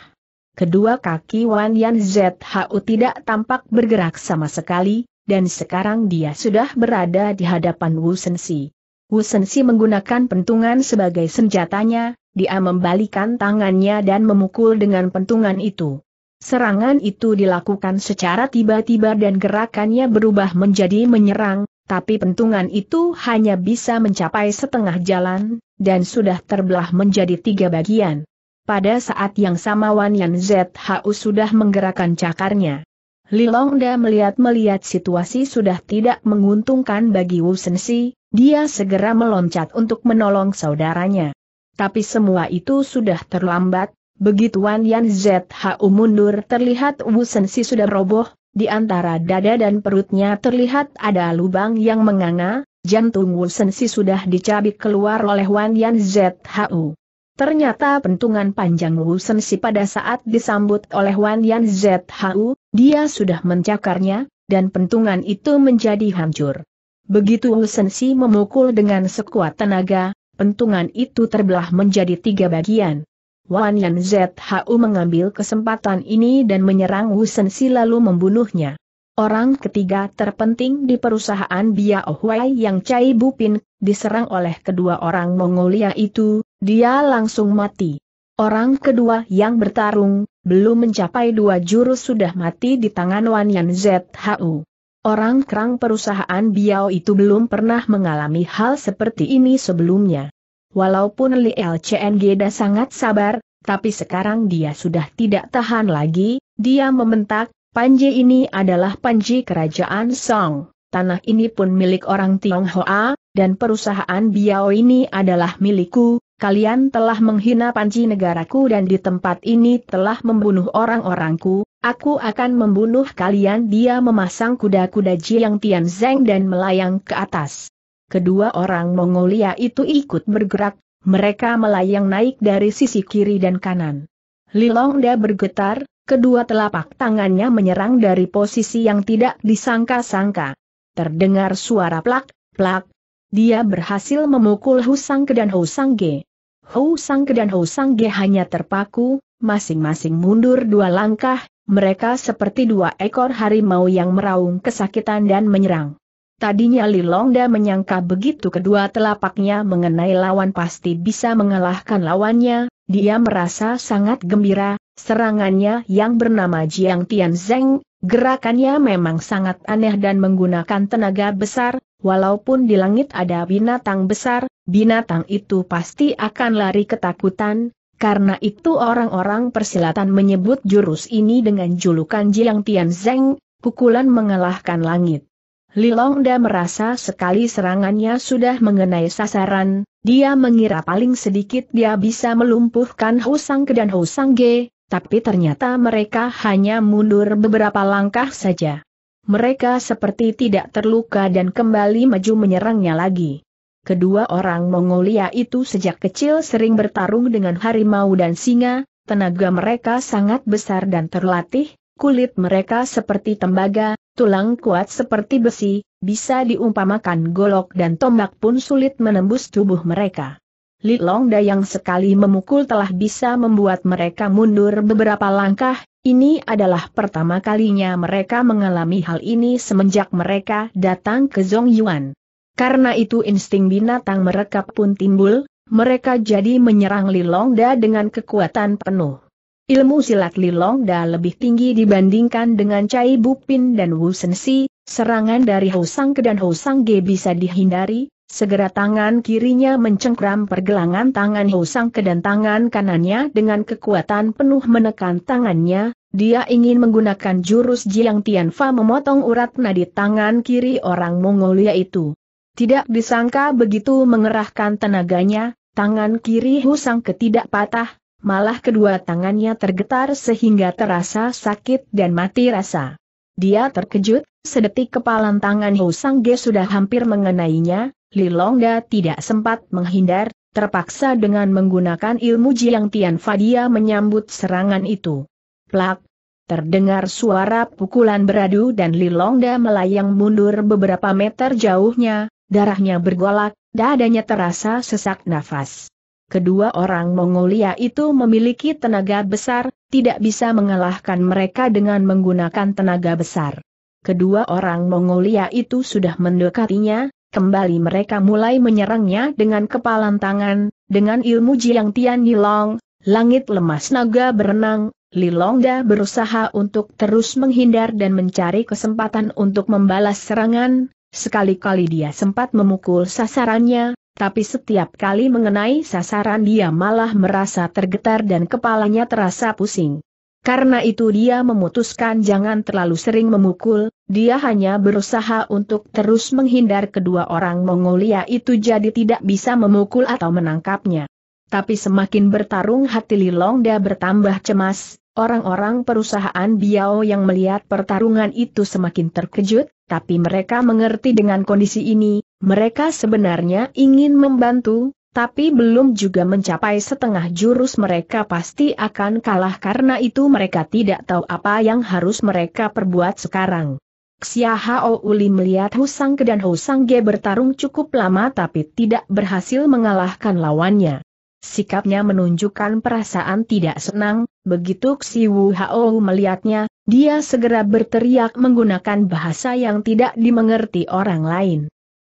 Kedua kaki Wanyan Zhu tidak tampak bergerak sama sekali, dan sekarang dia sudah berada di hadapan Wu Sensi. Wu Sensi menggunakan pentungan sebagai senjatanya, dia membalikan tangannya dan memukul dengan pentungan itu. Serangan itu dilakukan secara tiba-tiba dan gerakannya berubah menjadi menyerang, tapi pentungan itu hanya bisa mencapai setengah jalan, dan sudah terbelah menjadi tiga bagian. Pada saat yang sama Wan Yan Zhu sudah menggerakkan cakarnya. Lilongda melihat-melihat situasi sudah tidak menguntungkan bagi Wu Sensi, dia segera meloncat untuk menolong saudaranya. Tapi semua itu sudah terlambat, begitu Wan Yan Zhu mundur terlihat Wu Sensi sudah roboh, di antara dada dan perutnya terlihat ada lubang yang menganga, jantung Wu Sensi sudah dicabik keluar oleh Wan Yan Zhu. Ternyata pentungan panjang Wu Sensi pada saat disambut oleh Wan Yan Zhu, dia sudah mencakarnya, dan pentungan itu menjadi hancur. Begitu Wu Sensi memukul dengan sekuat tenaga, pentungan itu terbelah menjadi tiga bagian. Wan Yan Zhu mengambil kesempatan ini dan menyerang Wu Sensi lalu membunuhnya. Orang ketiga terpenting di perusahaan Biao Huai yang Cai Bupin, diserang oleh kedua orang Mongolia itu, dia langsung mati. Orang kedua yang bertarung, belum mencapai dua jurus sudah mati di tangan Wan Yan Zhu. Orang kerang perusahaan Biao itu belum pernah mengalami hal seperti ini sebelumnya. Walaupun Li Lcng dah sangat sabar, tapi sekarang dia sudah tidak tahan lagi, dia membentak, Panji ini adalah Panji Kerajaan Song, tanah ini pun milik orang Tionghoa, dan perusahaan Biao ini adalah milikku. Kalian telah menghina Panji negaraku dan di tempat ini telah membunuh orang-orangku, aku akan membunuh kalian. Dia memasang kuda-kuda Jiang Tianzeng dan melayang ke atas. Kedua orang Mongolia itu ikut bergerak, mereka melayang naik dari sisi kiri dan kanan. Lilongda bergetar, kedua telapak tangannya menyerang dari posisi yang tidak disangka-sangka. Terdengar suara plak-plak. Dia berhasil memukul Hu Sangke dan Hu Sangge. Hu Sangke dan Hu Sangge hanya terpaku, masing-masing mundur dua langkah, mereka seperti dua ekor harimau yang meraung kesakitan dan menyerang. Tadinya Lilongda menyangka begitu kedua telapaknya mengenai lawan pasti bisa mengalahkan lawannya, dia merasa sangat gembira, serangannya yang bernama Jiang Tianzeng, gerakannya memang sangat aneh dan menggunakan tenaga besar. Walaupun di langit ada binatang besar, binatang itu pasti akan lari ketakutan, karena itu orang-orang persilatan menyebut jurus ini dengan julukan Jiang Tianzeng, pukulan mengalahkan langit. Lilongda merasa sekali serangannya sudah mengenai sasaran, dia mengira paling sedikit dia bisa melumpuhkan Hu Sangke dan Hu Sangge, tapi ternyata mereka hanya mundur beberapa langkah saja. Mereka seperti tidak terluka dan kembali maju menyerangnya lagi. Kedua orang Mongolia itu sejak kecil sering bertarung dengan harimau dan singa, tenaga mereka sangat besar dan terlatih, kulit mereka seperti tembaga, tulang kuat seperti besi, bisa diumpamakan golok dan tombak pun sulit menembus tubuh mereka. Lilongda yang sekali memukul telah bisa membuat mereka mundur beberapa langkah. Ini adalah pertama kalinya mereka mengalami hal ini semenjak mereka datang ke Zongyuan. Karena itu insting binatang mereka pun timbul, mereka jadi menyerang Lilongda dengan kekuatan penuh. Ilmu silat Lilongda lebih tinggi dibandingkan dengan Cai Bupin dan Wu Sensi, serangan dari Hu Sangke dan Hu Sangge bisa dihindari, segera tangan kirinya mencengkram pergelangan tangan Hu Sangke dan tangan kanannya dengan kekuatan penuh menekan tangannya. Dia ingin menggunakan jurus Jiang Tianfa memotong urat nadi tangan kiri orang Mongolia itu. Tidak disangka begitu mengerahkan tenaganya, tangan kiri Hu Sangke tidak patah, malah kedua tangannya tergetar sehingga terasa sakit dan mati rasa. Dia terkejut, sedetik kepalan tangan Hu Sangge sudah hampir mengenainya, Lilongda tidak sempat menghindar, terpaksa dengan menggunakan ilmu Jiang Tianfa dia menyambut serangan itu. Plak! Terdengar suara pukulan beradu dan Lilongda melayang mundur beberapa meter jauhnya, darahnya bergolak, dadanya terasa sesak nafas. Kedua orang Mongolia itu memiliki tenaga besar, tidak bisa mengalahkan mereka dengan menggunakan tenaga besar. Kedua orang Mongolia itu sudah mendekatinya, kembali mereka mulai menyerangnya dengan kepalan tangan, dengan ilmu Jiang Tian Yilong, langit lemas naga berenang. Lilongda berusaha untuk terus menghindar dan mencari kesempatan untuk membalas serangan, Sekali-kali dia sempat memukul sasarannya, tapi setiap kali mengenai sasaran dia malah merasa tergetar dan kepalanya terasa pusing. Karena itu dia memutuskan jangan terlalu sering memukul, dia hanya berusaha untuk terus menghindar kedua orang Mongolia itu jadi tidak bisa memukul atau menangkapnya. Tapi semakin bertarung hati Lilongda bertambah cemas, orang-orang perusahaan Biao yang melihat pertarungan itu semakin terkejut. Tapi mereka mengerti dengan kondisi ini, mereka sebenarnya ingin membantu, tapi belum juga mencapai setengah jurus mereka pasti akan kalah karena itu mereka tidak tahu apa yang harus mereka perbuat sekarang. Xiahou Li melihat Hu Sangke dan Hu Sangge bertarung cukup lama tapi tidak berhasil mengalahkan lawannya. Sikapnya menunjukkan perasaan tidak senang, begitu Si Wu Hao melihatnya, dia segera berteriak menggunakan bahasa yang tidak dimengerti orang lain.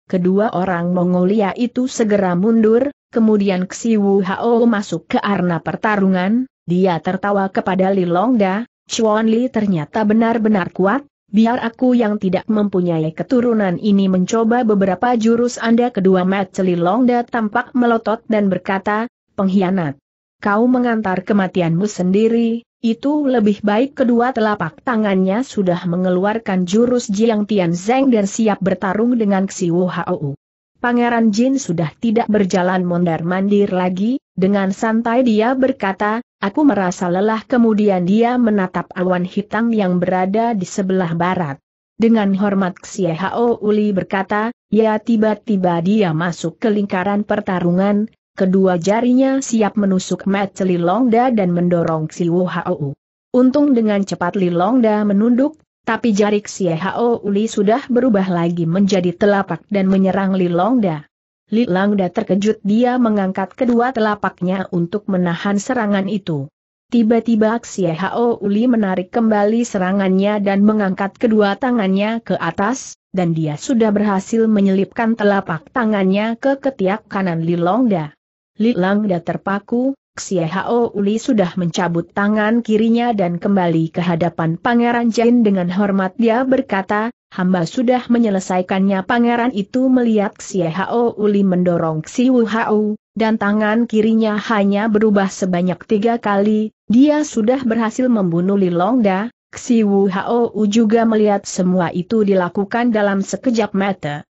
Kedua orang Mongolia itu segera mundur, kemudian Si Wu Hao masuk ke arena pertarungan, dia tertawa kepada Lilongda, Chuan Li ternyata benar-benar kuat, biar aku yang tidak mempunyai keturunan ini mencoba beberapa jurus Anda. Kedua mata Lilongda tampak melotot dan berkata, "Pengkhianat. Kau mengantar kematianmu sendiri, itu lebih baik." Kedua telapak tangannya sudah mengeluarkan jurus Jiang Tianzeng dan siap bertarung dengan Si Wu Hao. Pangeran Jin sudah tidak berjalan mondar-mandir lagi, dengan santai dia berkata, "Aku merasa lelah." Kemudian dia menatap awan hitam yang berada di sebelah barat. Dengan hormat Xiahou Li berkata, "Ya." Tiba-tiba dia masuk ke lingkaran pertarungan. Kedua jarinya siap menusuk mata Lilongda dan mendorong Si Wu Hao. Untung dengan cepat Lilongda menunduk, tapi jari Xiahou Li sudah berubah lagi menjadi telapak dan menyerang Lilongda. Lilongda terkejut, dia mengangkat kedua telapaknya untuk menahan serangan itu. Tiba-tiba Xiahou Li menarik kembali serangannya dan mengangkat kedua tangannya ke atas, dan dia sudah berhasil menyelipkan telapak tangannya ke ketiak kanan Lilongda. Lilongda terpaku, Xiahou Li sudah mencabut tangan kirinya dan kembali ke hadapan Pangeran Jin. Dengan hormat dia berkata, "Hamba sudah menyelesaikannya." Pangeran itu melihat Xiahou Li mendorong Si Wu Hao, dan tangan kirinya hanya berubah sebanyak tiga kali, dia sudah berhasil membunuh Lilongda. Si Wu Hao juga melihat semua itu dilakukan dalam sekejap mata.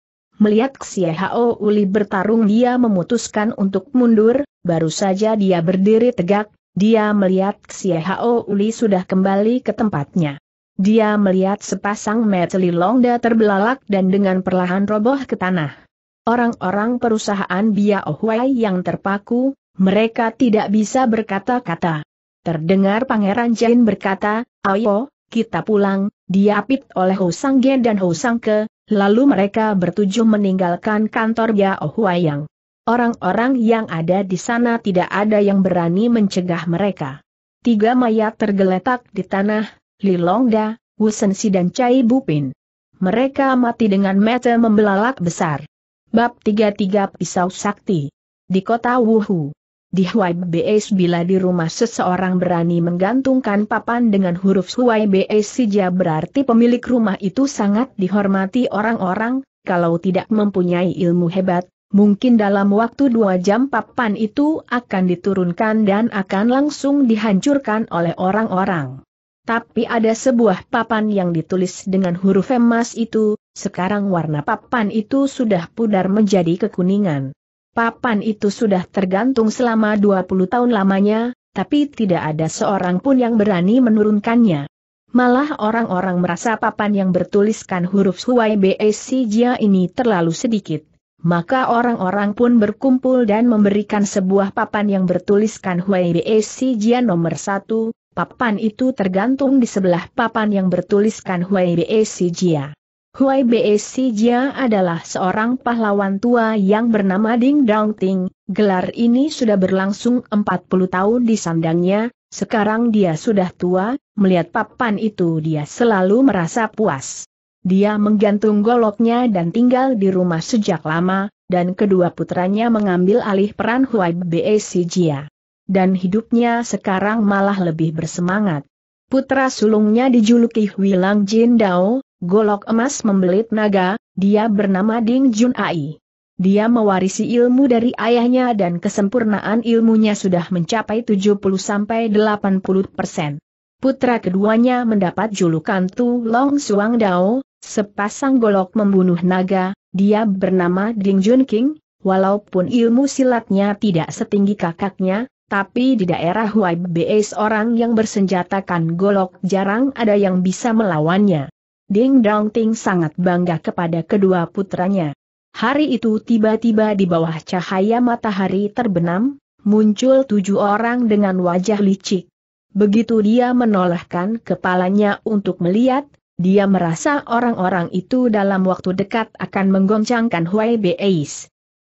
Melihat Xiahou Li bertarung dia memutuskan untuk mundur, baru saja dia berdiri tegak, dia melihat Xiahou Li sudah kembali ke tempatnya. Dia melihat sepasang mata Lilongda terbelalak dan dengan perlahan roboh ke tanah. Orang-orang perusahaan Biao Huai yang terpaku, mereka tidak bisa berkata-kata. Terdengar Pangeran Jin berkata, "Ayo, kita pulang." Diapit oleh Hu Sangge dan Hu Sangke. Lalu mereka bertujuh meninggalkan kantor Biao Huayang. Orang-orang yang ada di sana tidak ada yang berani mencegah mereka. Tiga mayat tergeletak di tanah, Lilongda, Wu Sensi dan Cai Bupin. Mereka mati dengan mata membelalak besar. Bab tiga puluh tiga Pisau Sakti. Di kota Wuhu. Di Huaibei, bila di rumah seseorang berani menggantungkan papan dengan huruf Huai Beisi Jia berarti pemilik rumah itu sangat dihormati orang-orang. Kalau tidak mempunyai ilmu hebat, mungkin dalam waktu dua jam papan itu akan diturunkan dan akan langsung dihancurkan oleh orang-orang. Tapi ada sebuah papan yang ditulis dengan huruf emas itu, sekarang warna papan itu sudah pudar menjadi kekuningan. Papan itu sudah tergantung selama dua puluh tahun lamanya, tapi tidak ada seorang pun yang berani menurunkannya. Malah orang-orang merasa papan yang bertuliskan huruf Huaibei Jia ini terlalu sedikit. Maka orang-orang pun berkumpul dan memberikan sebuah papan yang bertuliskan Huaibei Jia nomor satu. Papan itu tergantung di sebelah papan yang bertuliskan Huaibei Jia. Huai Beisi Jia adalah seorang pahlawan tua yang bernama Ding Dongting. Gelar ini sudah berlangsung empat puluh tahun di sandangnya, sekarang dia sudah tua, melihat papan itu dia selalu merasa puas. Dia menggantung goloknya dan tinggal di rumah sejak lama, dan kedua putranya mengambil alih peran Huai Beisi Jia. Dan hidupnya sekarang malah lebih bersemangat. Putra sulungnya dijuluki Huilang Jin Dao, golok emas membelit naga, dia bernama Ding Junai. Dia mewarisi ilmu dari ayahnya dan kesempurnaan ilmunya sudah mencapai tujuh puluh sampai delapan puluh persen. Putra keduanya mendapat julukan Tu Long Suang Dao, sepasang golok membunuh naga, dia bernama Ding Junqing. Walaupun ilmu silatnya tidak setinggi kakaknya, tapi di daerah Huaibei seorang yang bersenjatakan golok jarang ada yang bisa melawannya. Ding Dongting sangat bangga kepada kedua putranya. Hari itu tiba-tiba di bawah cahaya matahari terbenam, muncul tujuh orang dengan wajah licik. Begitu dia menolehkan kepalanya untuk melihat, dia merasa orang-orang itu dalam waktu dekat akan menggoncangkan Huaibei.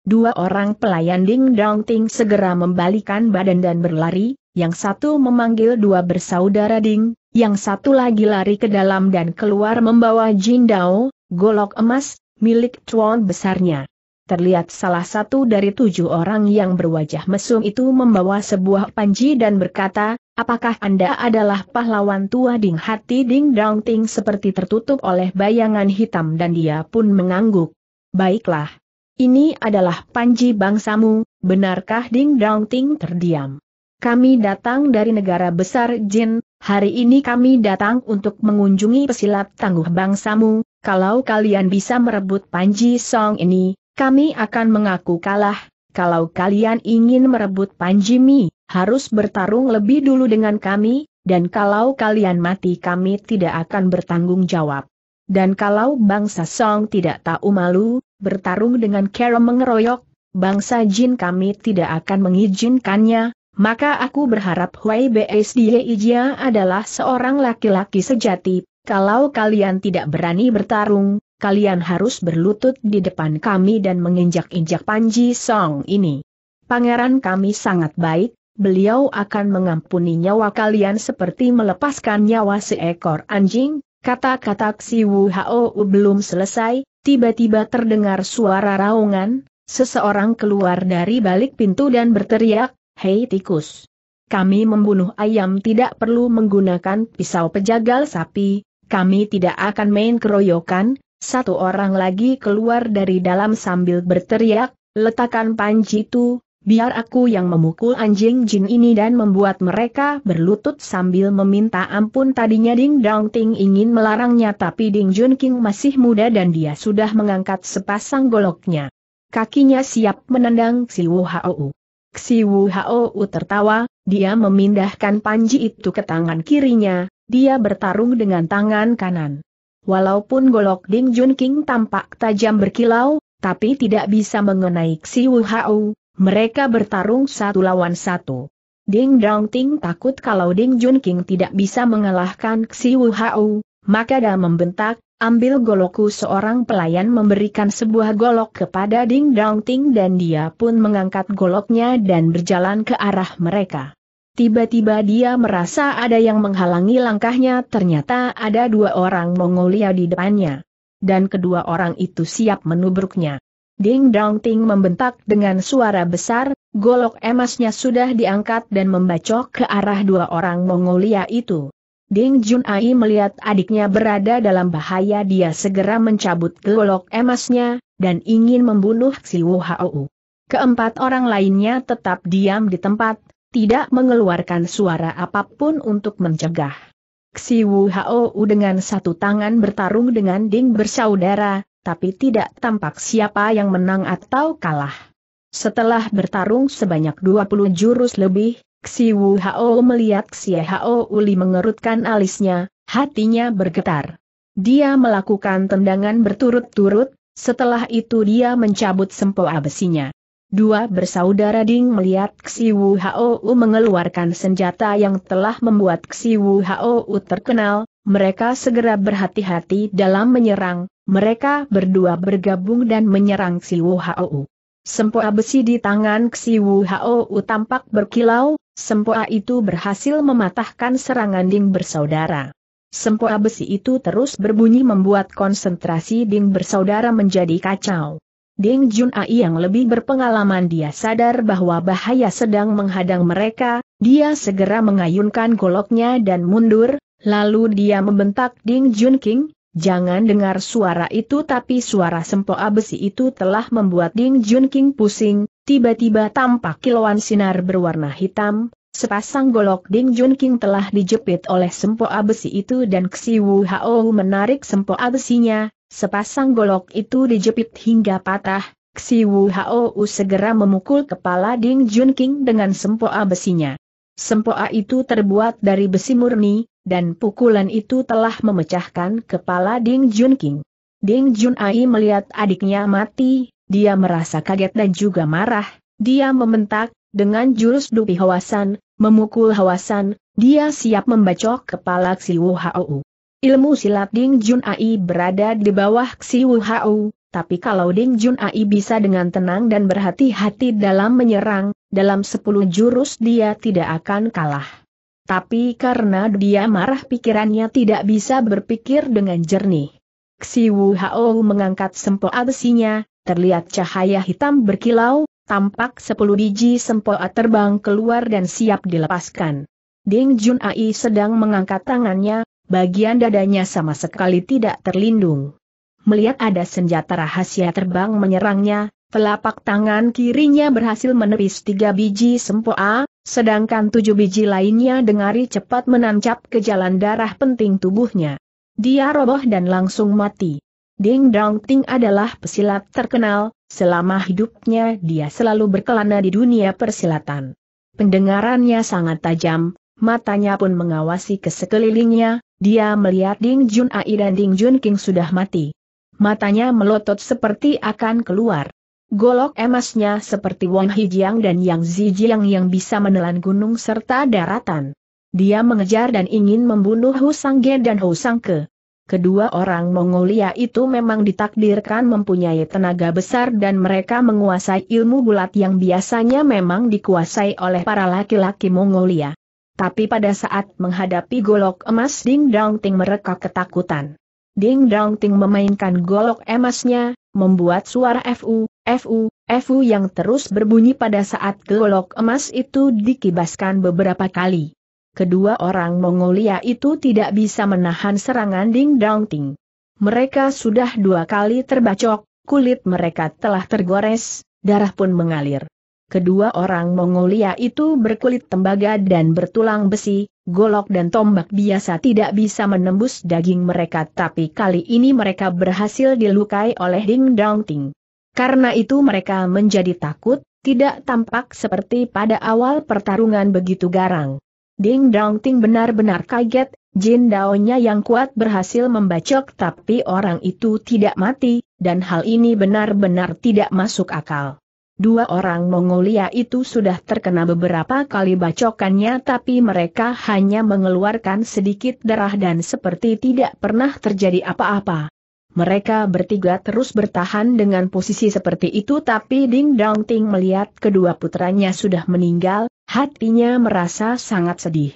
Dua orang pelayan Ding Dongting segera membalikan badan dan berlari, yang satu memanggil dua bersaudara Ding, yang satu lagi lari ke dalam dan keluar membawa Jin Dao, golok emas, milik tuan besarnya. Terlihat salah satu dari tujuh orang yang berwajah mesum itu membawa sebuah panji dan berkata, "Apakah Anda adalah pahlawan tua Ding?" Hati Ding Dongting seperti tertutup oleh bayangan hitam dan dia pun mengangguk. "Baiklah. Ini adalah panji bangsamu, benarkah?" Ding Dongting terdiam. "Kami datang dari negara besar Jin, hari ini kami datang untuk mengunjungi pesilat tangguh bangsamu, kalau kalian bisa merebut panji Song ini, kami akan mengaku kalah, kalau kalian ingin merebut panji Mi, harus bertarung lebih dulu dengan kami, dan kalau kalian mati kami tidak akan bertanggung jawab. Dan kalau bangsa Song tidak tahu malu, bertarung dengan cara mengeroyok, bangsa Jin kami tidak akan mengizinkannya, maka aku berharap Huai Beisi Jia adalah seorang laki-laki sejati, kalau kalian tidak berani bertarung, kalian harus berlutut di depan kami dan menginjak-injak panji Song ini. Pangeran kami sangat baik, beliau akan mengampuni nyawa kalian seperti melepaskan nyawa seekor anjing." Kata-kata Si Wu Hao belum selesai, tiba-tiba terdengar suara raungan, seseorang keluar dari balik pintu dan berteriak, "Hei tikus! Kami membunuh ayam tidak perlu menggunakan pisau pejagal sapi, kami tidak akan main keroyokan." Satu orang lagi keluar dari dalam sambil berteriak, "Letakkan panji itu, biar aku yang memukul anjing Jin ini dan membuat mereka berlutut." Sambil meminta ampun, tadinya Ding Dongting ingin melarangnya tapi Ding Junqing masih muda dan dia sudah mengangkat sepasang goloknya. Kakinya siap menendang Si Wu Hao. Si Wu Hao tertawa, dia memindahkan panji itu ke tangan kirinya, dia bertarung dengan tangan kanan. Walaupun golok Ding Junqing tampak tajam berkilau, tapi tidak bisa mengenai Si Wu Hao. Mereka bertarung satu lawan satu. Ding Dongting takut kalau Ding Junqing tidak bisa mengalahkan Si Wu Hao, maka dia membentak, "Ambil golokku!" Seorang pelayan memberikan sebuah golok kepada Ding Dongting dan dia pun mengangkat goloknya dan berjalan ke arah mereka. Tiba-tiba dia merasa ada yang menghalangi langkahnya, ternyata ada dua orang Mongolia di depannya. Dan kedua orang itu siap menubruknya. Ding Dongting membentak dengan suara besar, golok emasnya sudah diangkat dan membacok ke arah dua orang Mongolia itu. Ding Junai melihat adiknya berada dalam bahaya, dia segera mencabut golok emasnya, dan ingin membunuh Si Wu Hao. Keempat orang lainnya tetap diam di tempat, tidak mengeluarkan suara apapun untuk mencegah. Si Wu Hao dengan satu tangan bertarung dengan Ding bersaudara, tapi tidak tampak siapa yang menang atau kalah. Setelah bertarung sebanyak dua puluh jurus lebih, Si Wu Hao melihat Xiahou Li mengerutkan alisnya, hatinya bergetar. Dia melakukan tendangan berturut-turut, setelah itu dia mencabut sempoa besinya. Dua bersaudara Ding melihat Si Wu Hao mengeluarkan senjata yang telah membuat Si Wu Hao terkenal, mereka segera berhati-hati dalam menyerang. Mereka berdua bergabung dan menyerang Si Wu Hao. Sempoa besi di tangan Si Wu Hao tampak berkilau, sempoa itu berhasil mematahkan serangan Ding bersaudara. Sempoa besi itu terus berbunyi membuat konsentrasi Ding bersaudara menjadi kacau. Ding Junai yang lebih berpengalaman dia sadar bahwa bahaya sedang menghadang mereka, dia segera mengayunkan goloknya dan mundur, lalu dia membentak Ding Junqing, Jangan dengar suara itu, tapi suara sempoa besi itu telah membuat Ding Junqing pusing. Tiba-tiba tampak kilauan sinar berwarna hitam, sepasang golok Ding Junqing telah dijepit oleh sempoa besi itu dan Si Wu Hao menarik sempoa besinya, sepasang golok itu dijepit hingga patah. Si Wu Hao segera memukul kepala Ding Junqing dengan sempoa besinya. Sempoa itu terbuat dari besi murni, dan pukulan itu telah memecahkan kepala Ding Junqing. Ding Junai melihat adiknya mati, dia merasa kaget dan juga marah. Dia membentak, dengan jurus dupi hawasan, memukul hawasan, dia siap membacok kepala Si Wu Hao. Ilmu silat Ding Junai berada di bawah Si Wu Hao, tapi kalau Ding Junai bisa dengan tenang dan berhati-hati dalam menyerang, dalam sepuluh jurus dia tidak akan kalah. Tapi karena dia marah pikirannya tidak bisa berpikir dengan jernih. Si Wu Hao mengangkat sempoa besinya, terlihat cahaya hitam berkilau, tampak sepuluh biji sempoa terbang keluar dan siap dilepaskan. Ding Junai sedang mengangkat tangannya, bagian dadanya sama sekali tidak terlindung. Melihat ada senjata rahasia terbang menyerangnya, telapak tangan kirinya berhasil menepis tiga biji sempoa, sedangkan tujuh biji lainnya dengari cepat menancap ke jalan darah penting tubuhnya. Dia roboh dan langsung mati. Ding Dongting adalah pesilat terkenal, selama hidupnya dia selalu berkelana di dunia persilatan. Pendengarannya sangat tajam, matanya pun mengawasi ke sekelilingnya, dia melihat Ding Junai dan Ding Junqing sudah mati. Matanya melotot seperti akan keluar. Golok emasnya seperti Wang Hijiang dan Yang Zijiang yang bisa menelan gunung serta daratan. Dia mengejar dan ingin membunuh Hu Sangge dan Hu Sangke. Kedua orang Mongolia itu memang ditakdirkan mempunyai tenaga besar dan mereka menguasai ilmu gulat yang biasanya memang dikuasai oleh para laki-laki Mongolia. Tapi pada saat menghadapi golok emas Ding Dongting mereka ketakutan. Ding Dongting memainkan golok emasnya, membuat suara Fu. Fu, Fu yang terus berbunyi pada saat golok emas itu dikibaskan beberapa kali. Kedua orang Mongolia itu tidak bisa menahan serangan Ding Dongting. Mereka sudah dua kali terbacok, kulit mereka telah tergores, darah pun mengalir. Kedua orang Mongolia itu berkulit tembaga dan bertulang besi, golok dan tombak biasa tidak bisa menembus daging mereka, tapi kali ini mereka berhasil dilukai oleh Ding Dongting. Karena itu mereka menjadi takut, tidak tampak seperti pada awal pertarungan begitu garang. Ding Dongting benar-benar kaget, Jin Daonya yang kuat berhasil membacok tapi orang itu tidak mati, dan hal ini benar-benar tidak masuk akal. Dua orang Mongolia itu sudah terkena beberapa kali bacokannya tapi mereka hanya mengeluarkan sedikit darah dan seperti tidak pernah terjadi apa-apa. Mereka bertiga terus bertahan dengan posisi seperti itu tapi Ding Dongting melihat kedua putranya sudah meninggal, hatinya merasa sangat sedih.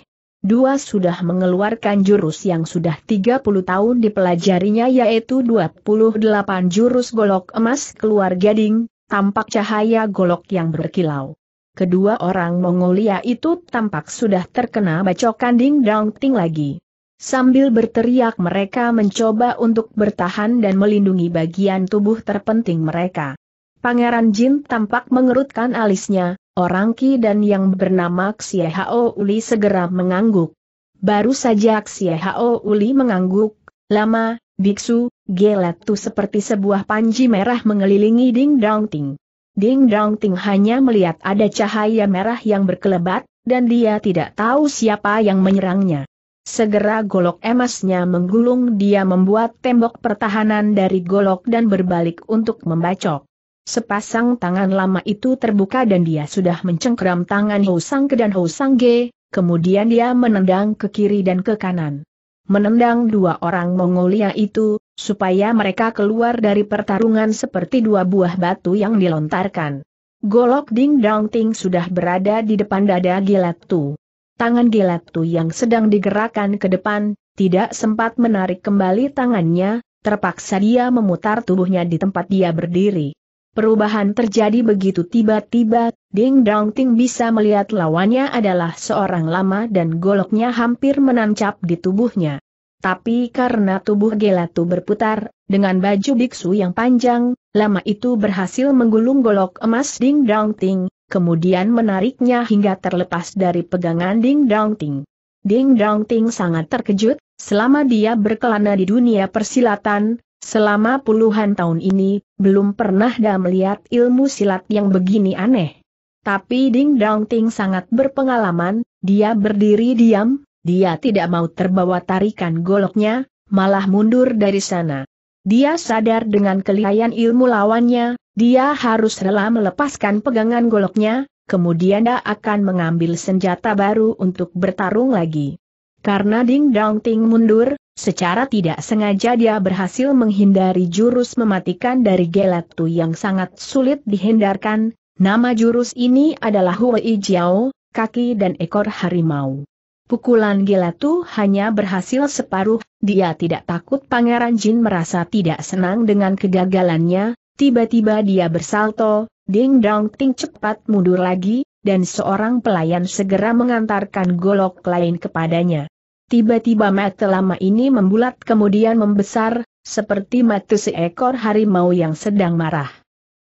Dua sudah mengeluarkan jurus yang sudah tiga puluh tahun dipelajarinya yaitu dua puluh delapan jurus golok emas keluarga Ding, tampak cahaya golok yang berkilau. Kedua orang Mongolia itu tampak sudah terkena bacokan Ding Dongting lagi. Sambil berteriak mereka mencoba untuk bertahan dan melindungi bagian tubuh terpenting mereka. Pangeran Jin tampak mengerutkan alisnya, orang Qi dan yang bernama Xiahou Li segera mengangguk. Baru saja Xiahou Li mengangguk, lama, biksu, Gelatu seperti sebuah panji merah mengelilingi Ding Dongting. Ding Dongting hanya melihat ada cahaya merah yang berkelebat, dan dia tidak tahu siapa yang menyerangnya. Segera golok emasnya menggulung dia membuat tembok pertahanan dari golok dan berbalik untuk membacok. Sepasang tangan lama itu terbuka dan dia sudah mencengkram tangan Hu Sangke dan Hu Sangge, kemudian dia menendang ke kiri dan ke kanan. Menendang dua orang Mongolia itu, supaya mereka keluar dari pertarungan seperti dua buah batu yang dilontarkan. Golok Ding Dongting sudah berada di depan dada Gelatu. Tangan Gelatu yang sedang digerakkan ke depan, tidak sempat menarik kembali tangannya, terpaksa dia memutar tubuhnya di tempat dia berdiri. Perubahan terjadi begitu tiba-tiba, Ding Dongting bisa melihat lawannya adalah seorang lama dan goloknya hampir menancap di tubuhnya. Tapi karena tubuh Gelatu berputar, dengan baju biksu yang panjang, lama itu berhasil menggulung golok emas Ding Dongting, kemudian menariknya hingga terlepas dari pegangan Ding Dongting. Ding Dongting sangat terkejut, selama dia berkelana di dunia persilatan, selama puluhan tahun ini, belum pernah dia melihat ilmu silat yang begini aneh. Tapi Ding Dongting sangat berpengalaman, dia berdiri diam, dia tidak mau terbawa tarikan goloknya, malah mundur dari sana. Dia sadar dengan kelihayan ilmu lawannya, dia harus rela melepaskan pegangan goloknya, kemudian dia akan mengambil senjata baru untuk bertarung lagi. Karena Ding Dongting mundur, secara tidak sengaja dia berhasil menghindari jurus mematikan dari Gelatu yang sangat sulit dihindarkan. Nama jurus ini adalah Huai Jiao, kaki dan ekor harimau. Pukulan Gelatu hanya berhasil separuh, dia tidak takut. Pangeran Jin merasa tidak senang dengan kegagalannya, tiba-tiba dia bersalto, Ding Dongting cepat mundur lagi, dan seorang pelayan segera mengantarkan golok lain kepadanya. Tiba-tiba mata lama ini membulat kemudian membesar, seperti mata seekor harimau yang sedang marah.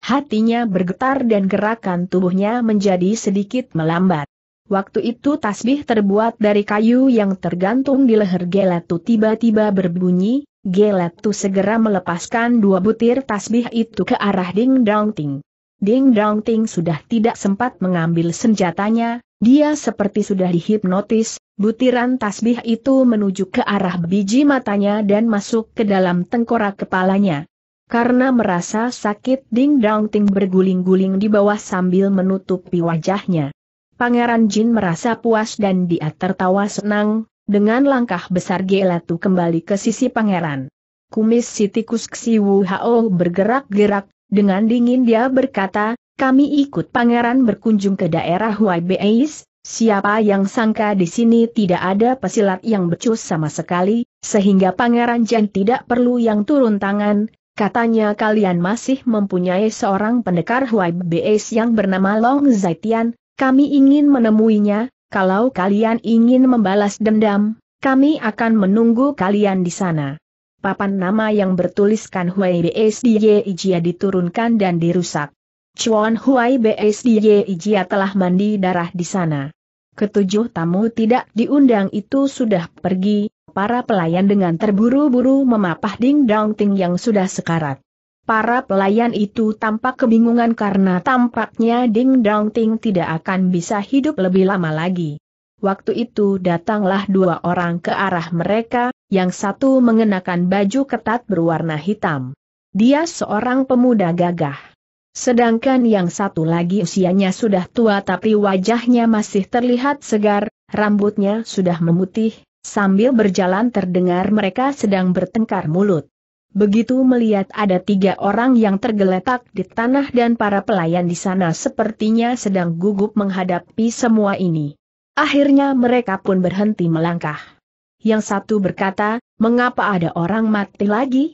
Hatinya bergetar dan gerakan tubuhnya menjadi sedikit melambat. Waktu itu tasbih terbuat dari kayu yang tergantung di leher Gelatu tiba-tiba berbunyi, Gelatu segera melepaskan dua butir tasbih itu ke arah Ding Dongting. Ding Dongting sudah tidak sempat mengambil senjatanya, dia seperti sudah dihipnotis, butiran tasbih itu menuju ke arah biji matanya dan masuk ke dalam tengkorak kepalanya. Karena merasa sakit, Ding Dongting berguling-guling di bawah sambil menutupi wajahnya. Pangeran Jin merasa puas dan dia tertawa senang, dengan langkah besar Gelatu kembali ke sisi pangeran. Kumis si tikus Si Wu Hao bergerak-gerak, dengan dingin dia berkata, "Kami ikut pangeran berkunjung ke daerah Huaibei. Siapa yang sangka di sini tidak ada pesilat yang becus sama sekali, sehingga pangeran Jin tidak perlu yang turun tangan." Katanya, "Kalian masih mempunyai seorang pendekar Huaibei yang bernama Long Zaitian. Kami ingin menemuinya. Kalau kalian ingin membalas dendam, kami akan menunggu kalian di sana." Papan nama yang bertuliskan Huaibei Jia diturunkan dan dirusak. Chuan Huaibei Jia telah mandi darah di sana. Ketujuh tamu tidak diundang itu sudah pergi. Para pelayan dengan terburu-buru memapah Ding Dongting yang sudah sekarat. Para pelayan itu tampak kebingungan karena tampaknya Ding Dongting tidak akan bisa hidup lebih lama lagi. Waktu itu datanglah dua orang ke arah mereka, yang satu mengenakan baju ketat berwarna hitam. Dia seorang pemuda gagah. Sedangkan yang satu lagi usianya sudah tua tapi wajahnya masih terlihat segar, rambutnya sudah memutih, sambil berjalan terdengar mereka sedang bertengkar mulut. Begitu melihat ada tiga orang yang tergeletak di tanah dan para pelayan di sana sepertinya sedang gugup menghadapi semua ini. Akhirnya mereka pun berhenti melangkah. Yang satu berkata, "Mengapa ada orang mati lagi?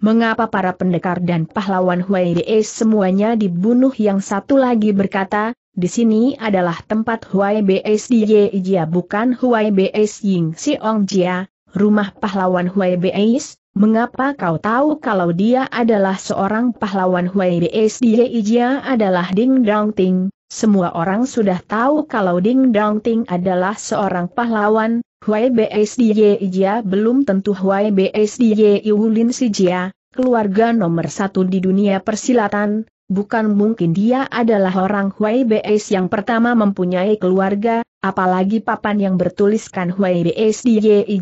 Mengapa para pendekar dan pahlawan Huaibei semuanya dibunuh?" Yang satu lagi berkata, "Di sini adalah tempat Huaibei Jia bukan Huaibei Ying Siong Jia, rumah pahlawan Huaibei. Mengapa kau tahu kalau dia adalah seorang pahlawan Huaibei Jia adalah Ding Dongting?" Semua orang sudah tahu kalau Ding Dongting adalah seorang pahlawan. Huaibei Jia belum tentu Huaibei Jia Wulin Si Jia, keluarga nomor satu di dunia persilatan, bukan mungkin dia adalah orang Huaibei yang pertama mempunyai keluarga, apalagi papan yang bertuliskan Huaibei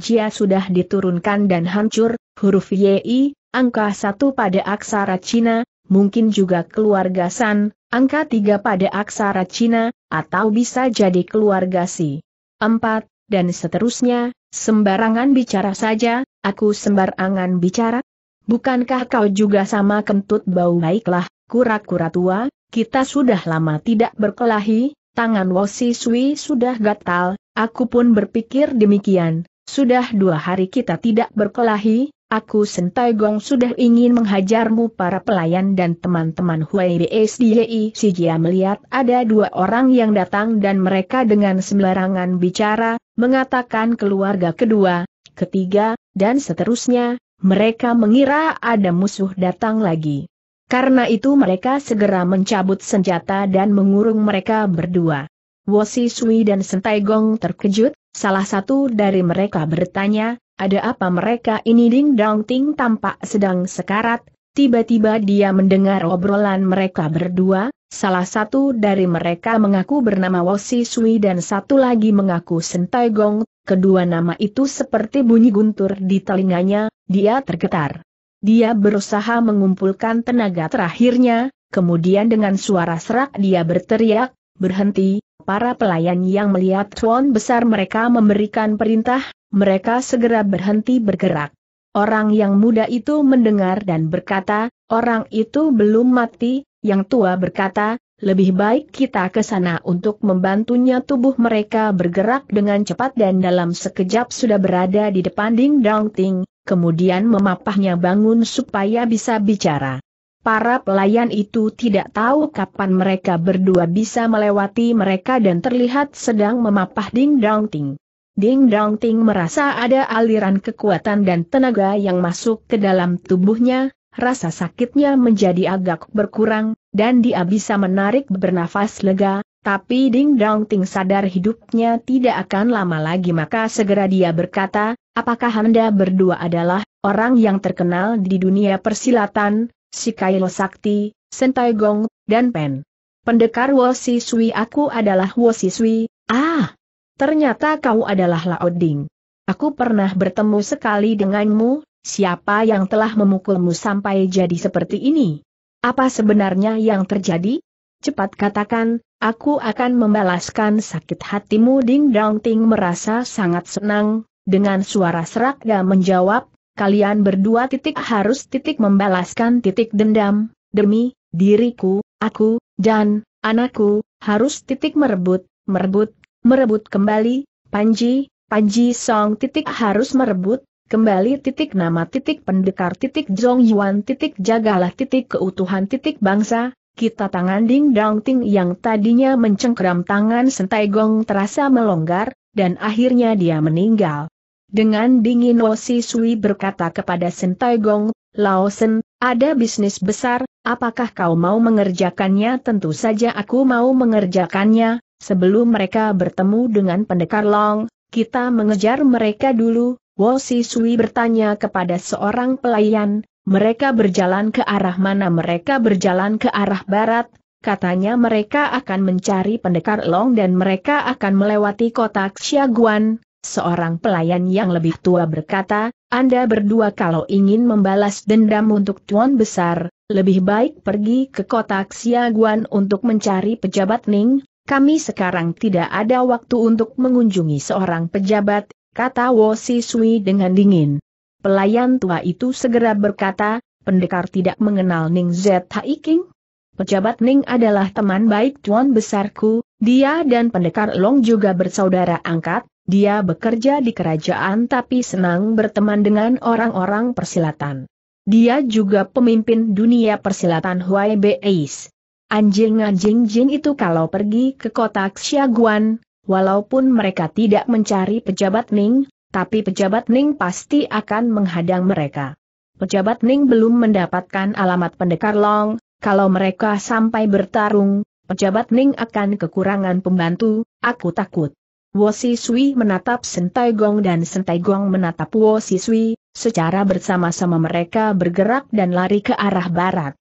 Jia sudah diturunkan dan hancur, huruf Yi, angka satu pada aksara Cina, mungkin juga keluarga San, angka tiga pada aksara Cina, atau bisa jadi keluarga Si. Empat. Dan seterusnya, sembarangan bicara saja, aku sembarangan bicara. Bukankah kau juga sama kentut bau? Baiklah, kura-kura tua, kita sudah lama tidak berkelahi, tangan Wosisui sudah gatal, aku pun berpikir demikian, sudah dua hari kita tidak berkelahi, aku Shentaigong sudah ingin menghajarmu. Para pelayan dan teman-teman Huaibei Si Jia melihat ada dua orang yang datang dan mereka dengan sembarangan bicara, mengatakan keluarga kedua, ketiga, dan seterusnya, mereka mengira ada musuh datang lagi. Karena itu mereka segera mencabut senjata dan mengurung mereka berdua. Wosisui dan Shentaigong terkejut, salah satu dari mereka bertanya, ada apa mereka ini? Ding Dongting tampak sedang sekarat, tiba-tiba dia mendengar obrolan mereka berdua, salah satu dari mereka mengaku bernama Wosisui dan satu lagi mengaku Shentaigong, kedua nama itu seperti bunyi guntur di telinganya, dia tergetar. Dia berusaha mengumpulkan tenaga terakhirnya, kemudian dengan suara serak dia berteriak, berhenti. Para pelayan yang melihat tuan besar mereka memberikan perintah, mereka segera berhenti bergerak. Orang yang muda itu mendengar dan berkata, orang itu belum mati, yang tua berkata, lebih baik kita ke sana untuk membantunya. Tubuh mereka bergerak dengan cepat dan dalam sekejap sudah berada di depan Ding Dongting. Kemudian memapahnya bangun supaya bisa bicara. Para pelayan itu tidak tahu kapan mereka berdua bisa melewati mereka dan terlihat sedang memapah Ding Dongting. Ding Dongting merasa ada aliran kekuatan dan tenaga yang masuk ke dalam tubuhnya, rasa sakitnya menjadi agak berkurang, dan dia bisa menarik bernafas lega, tapi Ding Dongting sadar hidupnya tidak akan lama lagi, maka segera dia berkata, apakah Anda berdua adalah orang yang terkenal di dunia persilatan, si Kailo Sakti, Shentaigong, dan Pen? Pendekar Wosisui. Aku adalah Wosisui. Ah, ternyata kau adalah Lao Ding. Aku pernah bertemu sekali denganmu. Siapa yang telah memukulmu sampai jadi seperti ini? Apa sebenarnya yang terjadi? Cepat katakan, aku akan membalaskan sakit hatimu. Ding Dongting merasa sangat senang. Dengan suara serak dia menjawab, kalian berdua titik harus titik membalaskan titik dendam, demi diriku, aku, dan anakku, harus titik merebut, merebut, merebut kembali, Panji, Panji Song titik harus merebut, kembali titik nama titik pendekar titik Zhong Yuan titik jagalah titik keutuhan titik bangsa, kita. Tangan Ding Dongting yang tadinya mencengkeram tangan Shentaigong terasa melonggar, dan akhirnya dia meninggal. Dengan dingin Wosisui berkata kepada Shentaigong, Lao Sen, ada bisnis besar, apakah kau mau mengerjakannya? Tentu saja aku mau mengerjakannya, sebelum mereka bertemu dengan pendekar Long, kita mengejar mereka dulu. Wosisui bertanya kepada seorang pelayan, mereka berjalan ke arah mana? Mereka berjalan ke arah barat. Katanya mereka akan mencari pendekar Long dan mereka akan melewati kota Xiaguan. Seorang pelayan yang lebih tua berkata, Anda berdua kalau ingin membalas dendam untuk Tuan Besar, lebih baik pergi ke kota Xiaguan untuk mencari pejabat Ning. Kami sekarang tidak ada waktu untuk mengunjungi seorang pejabat, kata Wosisui dengan dingin. Pelayan tua itu segera berkata, pendekar tidak mengenal Ning Zhiqiu? Pejabat Ning adalah teman baik Tuan Besarku, dia dan pendekar Long juga bersaudara angkat, dia bekerja di kerajaan tapi senang berteman dengan orang-orang persilatan. Dia juga pemimpin dunia persilatan Huaibei. Anjing-anjing Jin itu kalau pergi ke kota Xiaguan, walaupun mereka tidak mencari pejabat Ning, tapi pejabat Ning pasti akan menghadang mereka. Pejabat Ning belum mendapatkan alamat pendekar Long. Kalau mereka sampai bertarung, pejabat Ning akan kekurangan pembantu, aku takut. Wosisui menatap Shentaigong dan Shentaigong menatap Wosisui, secara bersama-sama mereka bergerak dan lari ke arah barat.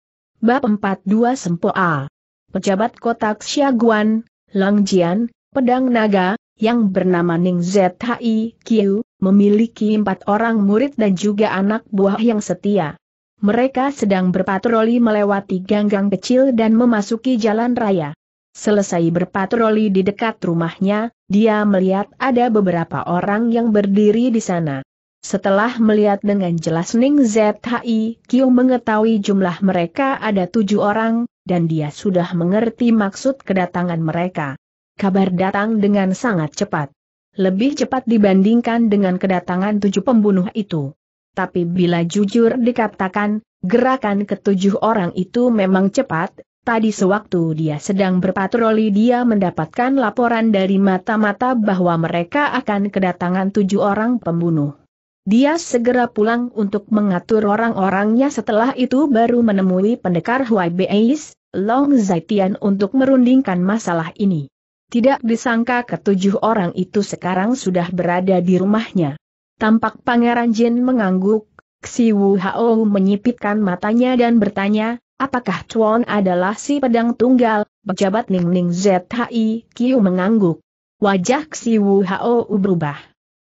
Bab empat puluh dua Sempoa. Pejabat kota Xiaguan, Lang Jian, pedang naga, yang bernama Ning Zhiqiu, memiliki empat orang murid dan juga anak buah yang setia. Mereka sedang berpatroli melewati gang-gang kecil dan memasuki jalan raya. Selesai berpatroli di dekat rumahnya, dia melihat ada beberapa orang yang berdiri di sana. Setelah melihat dengan jelas Ning Zhiqiu mengetahui jumlah mereka ada tujuh orang, dan dia sudah mengerti maksud kedatangan mereka. Kabar datang dengan sangat cepat. Lebih cepat dibandingkan dengan kedatangan tujuh pembunuh itu. Tapi bila jujur dikatakan, gerakan ketujuh orang itu memang cepat. Tadi sewaktu dia sedang berpatroli dia mendapatkan laporan dari mata-mata bahwa mereka akan kedatangan tujuh orang pembunuh. Dia segera pulang untuk mengatur orang-orangnya, setelah itu baru menemui pendekar Huaibei, Long Zaitian, untuk merundingkan masalah ini. Tidak disangka ketujuh orang itu sekarang sudah berada di rumahnya. Tampak Pangeran Jin mengangguk, Si Wu Hao menyipitkan matanya dan bertanya, "Apakah Chuan adalah si pedang tunggal, pejabat Ning Ning Zhi Qiu?" Mengangguk. Wajah Si Wu Hao berubah.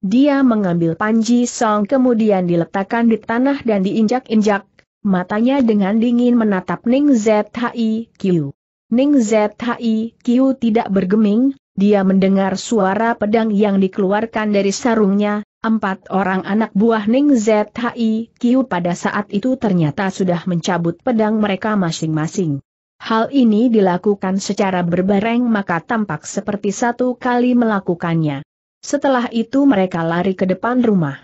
Dia mengambil panji Song kemudian diletakkan di tanah dan diinjak-injak, matanya dengan dingin menatap Ning Zhiqiu. Ning Zhiqiu tidak bergeming, dia mendengar suara pedang yang dikeluarkan dari sarungnya. Empat orang anak buah Ning Zhiqiu pada saat itu ternyata sudah mencabut pedang mereka masing-masing. Hal ini dilakukan secara berbareng maka tampak seperti satu kali melakukannya. Setelah itu mereka lari ke depan rumah.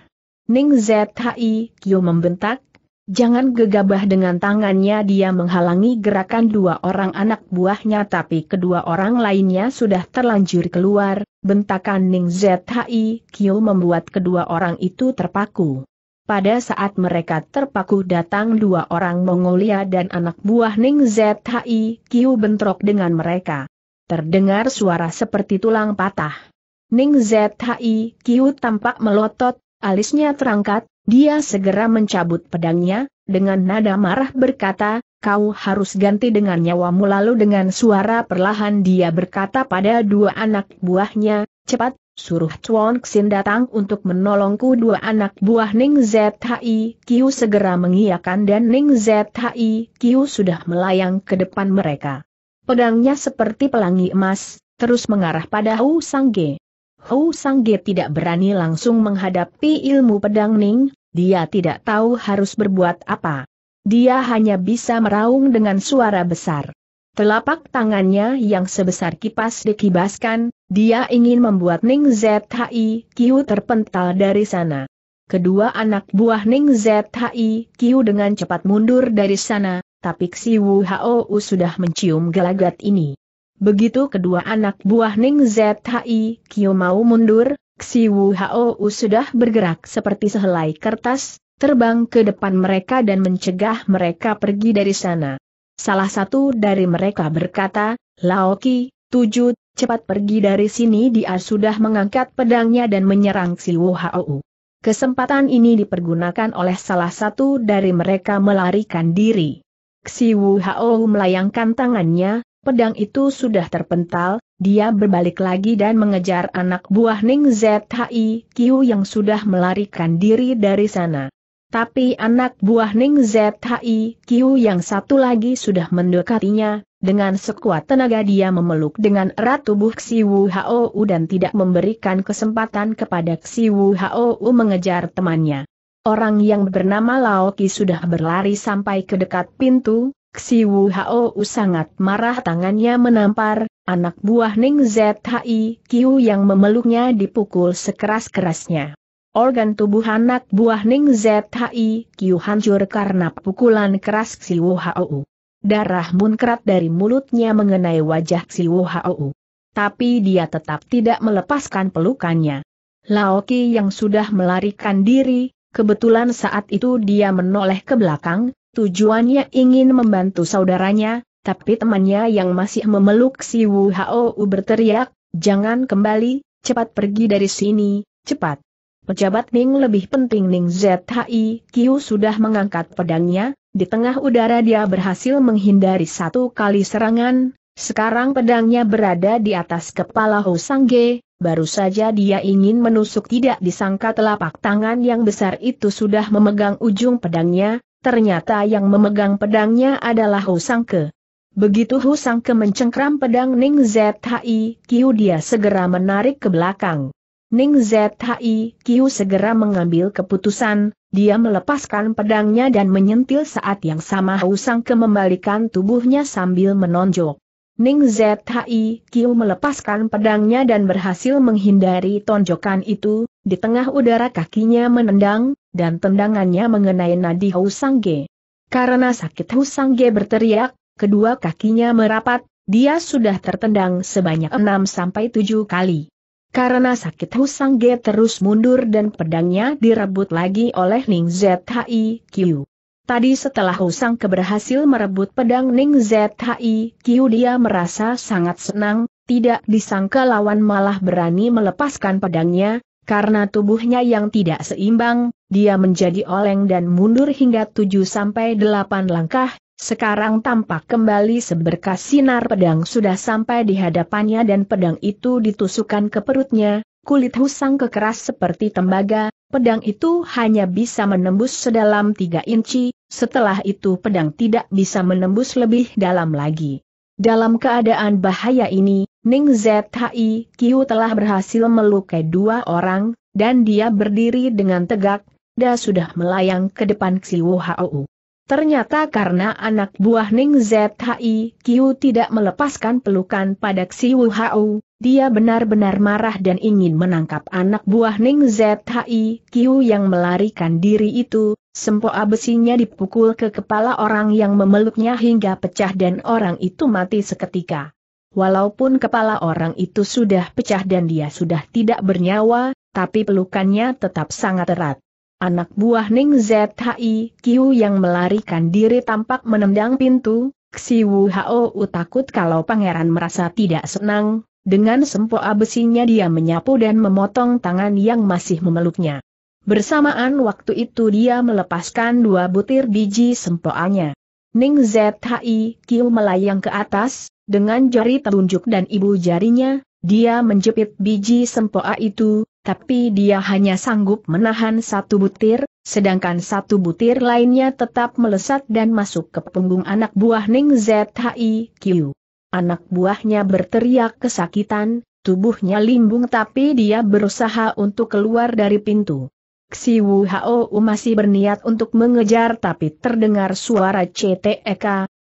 Ning Zhiqiu membentak, "Jangan!" Gegabah dengan tangannya dia menghalangi gerakan dua orang anak buahnya, tapi kedua orang lainnya sudah terlanjur keluar. Bentakan Ning Zhiqiu membuat kedua orang itu terpaku. Pada saat mereka terpaku datang dua orang Mongolia dan anak buah Ning Zhiqiu bentrok dengan mereka. Terdengar suara seperti tulang patah. Ning Zhiqiu tampak melotot, alisnya terangkat, dia segera mencabut pedangnya, dengan nada marah berkata, "Kau harus ganti dengan nyawamu." Lalu dengan suara perlahan dia berkata pada dua anak buahnya, "Cepat, suruh Chuan Xin datang untuk menolongku." Dua anak buah Ning Zhiqiu segera mengiyakan dan Ning Zhiqiu sudah melayang ke depan mereka. Pedangnya seperti pelangi emas, terus mengarah pada Hu Sangge. Hu Sangge tidak berani langsung menghadapi ilmu pedang Ning, dia tidak tahu harus berbuat apa. Dia hanya bisa meraung dengan suara besar. Telapak tangannya yang sebesar kipas dikibaskan, dia ingin membuat Ning Zhiqiu terpental dari sana. Kedua anak buah Ning Zhiqiu dengan cepat mundur dari sana, tapi Si Wu Hao sudah mencium gelagat ini. Begitu kedua anak buah Ning Zhiqiu mau mundur, Si Wu Hao sudah bergerak seperti sehelai kertas, terbang ke depan mereka dan mencegah mereka pergi dari sana. Salah satu dari mereka berkata, "Laoki, tujuh, cepat pergi dari sini." Dia sudah mengangkat pedangnya dan menyerang Si Wu Hao. Kesempatan ini dipergunakan oleh salah satu dari mereka melarikan diri. Si Wu Hao melayangkan tangannya. Pedang itu sudah terpental, dia berbalik lagi dan mengejar anak buah Ning Zhiqiu yang sudah melarikan diri dari sana. Tapi anak buah Ning Zhiqiu yang satu lagi sudah mendekatinya, dengan sekuat tenaga dia memeluk dengan erat tubuh Si Wu Hao dan tidak memberikan kesempatan kepada Si Wu Hao mengejar temannya. Orang yang bernama Laoki sudah berlari sampai ke dekat pintu. Si Wu Hao sangat marah, tangannya menampar, anak buah Ning Zhiqiu yang memeluknya dipukul sekeras-kerasnya. Organ tubuh anak buah Ning Zhiqiu hancur karena pukulan keras Si Wu Hao. Darah muncrat dari mulutnya mengenai wajah Si Wu Hao. Tapi dia tetap tidak melepaskan pelukannya. Laoki yang sudah melarikan diri, kebetulan saat itu dia menoleh ke belakang. Tujuannya ingin membantu saudaranya, tapi temannya yang masih memeluk Si Wu Hao berteriak, "Jangan kembali, cepat pergi dari sini, cepat. Pejabat Ning lebih penting." Ning Zhiqiu sudah mengangkat pedangnya, di tengah udara dia berhasil menghindari satu kali serangan, sekarang pedangnya berada di atas kepala Hu Sangge. Baru saja dia ingin menusuk tidak disangka telapak tangan yang besar itu sudah memegang ujung pedangnya, ternyata yang memegang pedangnya adalah Hu Sangke. Begitu Hu Sangke mencengkram pedang Ning Zhiqiu dia segera menarik ke belakang. Ning Zhiqiu segera mengambil keputusan, dia melepaskan pedangnya dan menyentil saat yang sama Hu Sangke membalikan tubuhnya sambil menonjok. Ning Zhiqiu melepaskan pedangnya dan berhasil menghindari tonjokan itu, di tengah udara kakinya menendang, dan tendangannya mengenai nadi Hu Sangge. Karena sakit Hu Sangge berteriak, kedua kakinya merapat, dia sudah tertendang sebanyak enam sampai tujuh kali. Karena sakit Hu Sangge terus mundur dan pedangnya direbut lagi oleh Ning Zhiqiu. Tadi setelah Hu Sangke berhasil merebut pedang Ning Zhiqiu, dia merasa sangat senang, tidak disangka lawan malah berani melepaskan pedangnya, karena tubuhnya yang tidak seimbang, dia menjadi oleng dan mundur hingga tujuh sampai delapan langkah. Sekarang tampak kembali seberkas sinar pedang sudah sampai di hadapannya dan pedang itu ditusukkan ke perutnya. Kulit Hu Sangke keras seperti tembaga, pedang itu hanya bisa menembus sedalam tiga inci, setelah itu pedang tidak bisa menembus lebih dalam lagi. Dalam keadaan bahaya ini, Ning Zhiqiu telah berhasil melukai dua orang, dan dia berdiri dengan tegak, dia sudah melayang ke depan Si Wu Hao. Ternyata karena anak buah Ning Zhiqiu tidak melepaskan pelukan pada Si Wu Hao, dia benar-benar marah dan ingin menangkap anak buah Ning Zhiqiu yang melarikan diri itu. Sempoa besinya dipukul ke kepala orang yang memeluknya hingga pecah dan orang itu mati seketika. Walaupun kepala orang itu sudah pecah dan dia sudah tidak bernyawa, tapi pelukannya tetap sangat erat. Anak buah Ning Zhiqiu yang melarikan diri tampak menendang pintu. Si Wu Hao takut kalau pangeran merasa tidak senang. Dengan sempoa besinya dia menyapu dan memotong tangan yang masih memeluknya. Bersamaan waktu itu dia melepaskan dua butir biji sempoanya. Ning Zhiqiu melayang ke atas, dengan jari telunjuk dan ibu jarinya, dia menjepit biji sempoa itu. Tapi dia hanya sanggup menahan satu butir, sedangkan satu butir lainnya tetap melesat dan masuk ke punggung anak buah Ning Zhiqiu. Anak buahnya berteriak kesakitan, tubuhnya limbung tapi dia berusaha untuk keluar dari pintu. Si Wu Hao masih berniat untuk mengejar tapi terdengar suara cetek,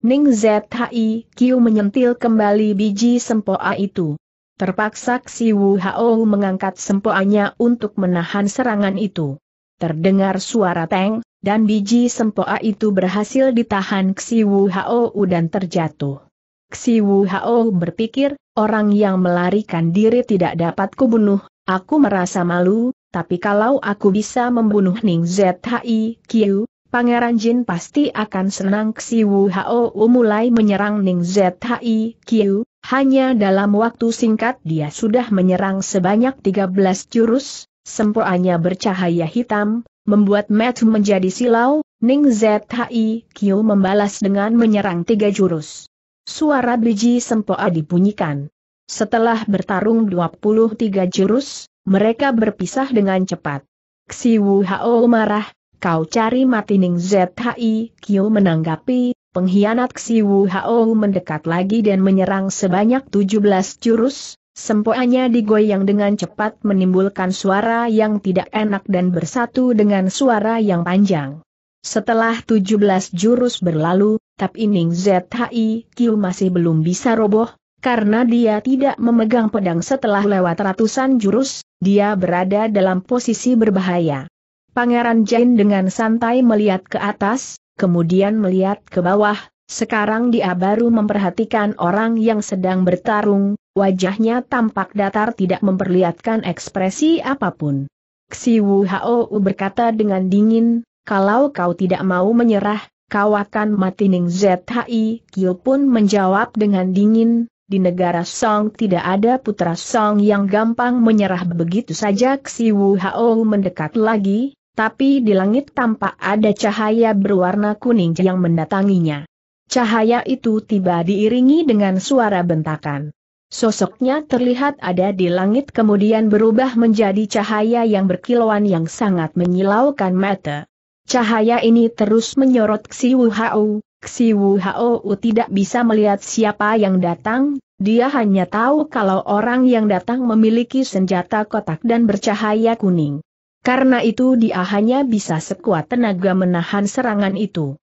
Ning Zhiqiu menyentil kembali biji sempoa itu. Terpaksa Si Wu Hao mengangkat sempoanya untuk menahan serangan itu. Terdengar suara teng, dan biji sempoa itu berhasil ditahan Si Wu Hao dan terjatuh. Si Wu Hao berpikir, orang yang melarikan diri tidak dapat kubunuh, aku merasa malu, tapi kalau aku bisa membunuh Ning Zhiqiu, Pangeran Jin pasti akan senang. Si Wu Hao mulai menyerang Ning Zhiqiu. Hanya dalam waktu singkat dia sudah menyerang sebanyak tiga belas jurus, sempoanya bercahaya hitam, membuat mata menjadi silau. Ning Zhiqiu membalas dengan menyerang tiga jurus. Suara biji sempoa dibunyikan. Setelah bertarung dua puluh tiga jurus, mereka berpisah dengan cepat. Si Wu Hao marah, kau cari mati. Ning Zhiqiu menanggapi, pengkhianat. Si Wu Hao mendekat lagi dan menyerang sebanyak tujuh belas jurus, sempoanya digoyang dengan cepat menimbulkan suara yang tidak enak dan bersatu dengan suara yang panjang. Setelah tujuh belas jurus berlalu, tapi Ning Zhiqiu masih belum bisa roboh, karena dia tidak memegang pedang setelah lewat ratusan jurus, dia berada dalam posisi berbahaya. Pangeran Jin dengan santai melihat ke atas, kemudian melihat ke bawah. Sekarang dia baru memperhatikan orang yang sedang bertarung, wajahnya tampak datar tidak memperlihatkan ekspresi apapun. Si Wu Hao berkata dengan dingin, kalau kau tidak mau menyerah, kau akan mati. Ning Zhiqiu pun menjawab dengan dingin, di negara Song tidak ada putra Song yang gampang menyerah begitu saja. Si Wu Hao mendekat lagi. Tapi di langit tampak ada cahaya berwarna kuning yang mendatanginya. Cahaya itu tiba diiringi dengan suara bentakan. Sosoknya terlihat ada di langit kemudian berubah menjadi cahaya yang berkilauan yang sangat menyilaukan mata. Cahaya ini terus menyorot Si Wu Hao. Si Wu Hao tidak bisa melihat siapa yang datang, dia hanya tahu kalau orang yang datang memiliki senjata kotak dan bercahaya kuning. Karena itu dia hanya bisa sekuat tenaga menahan serangan itu.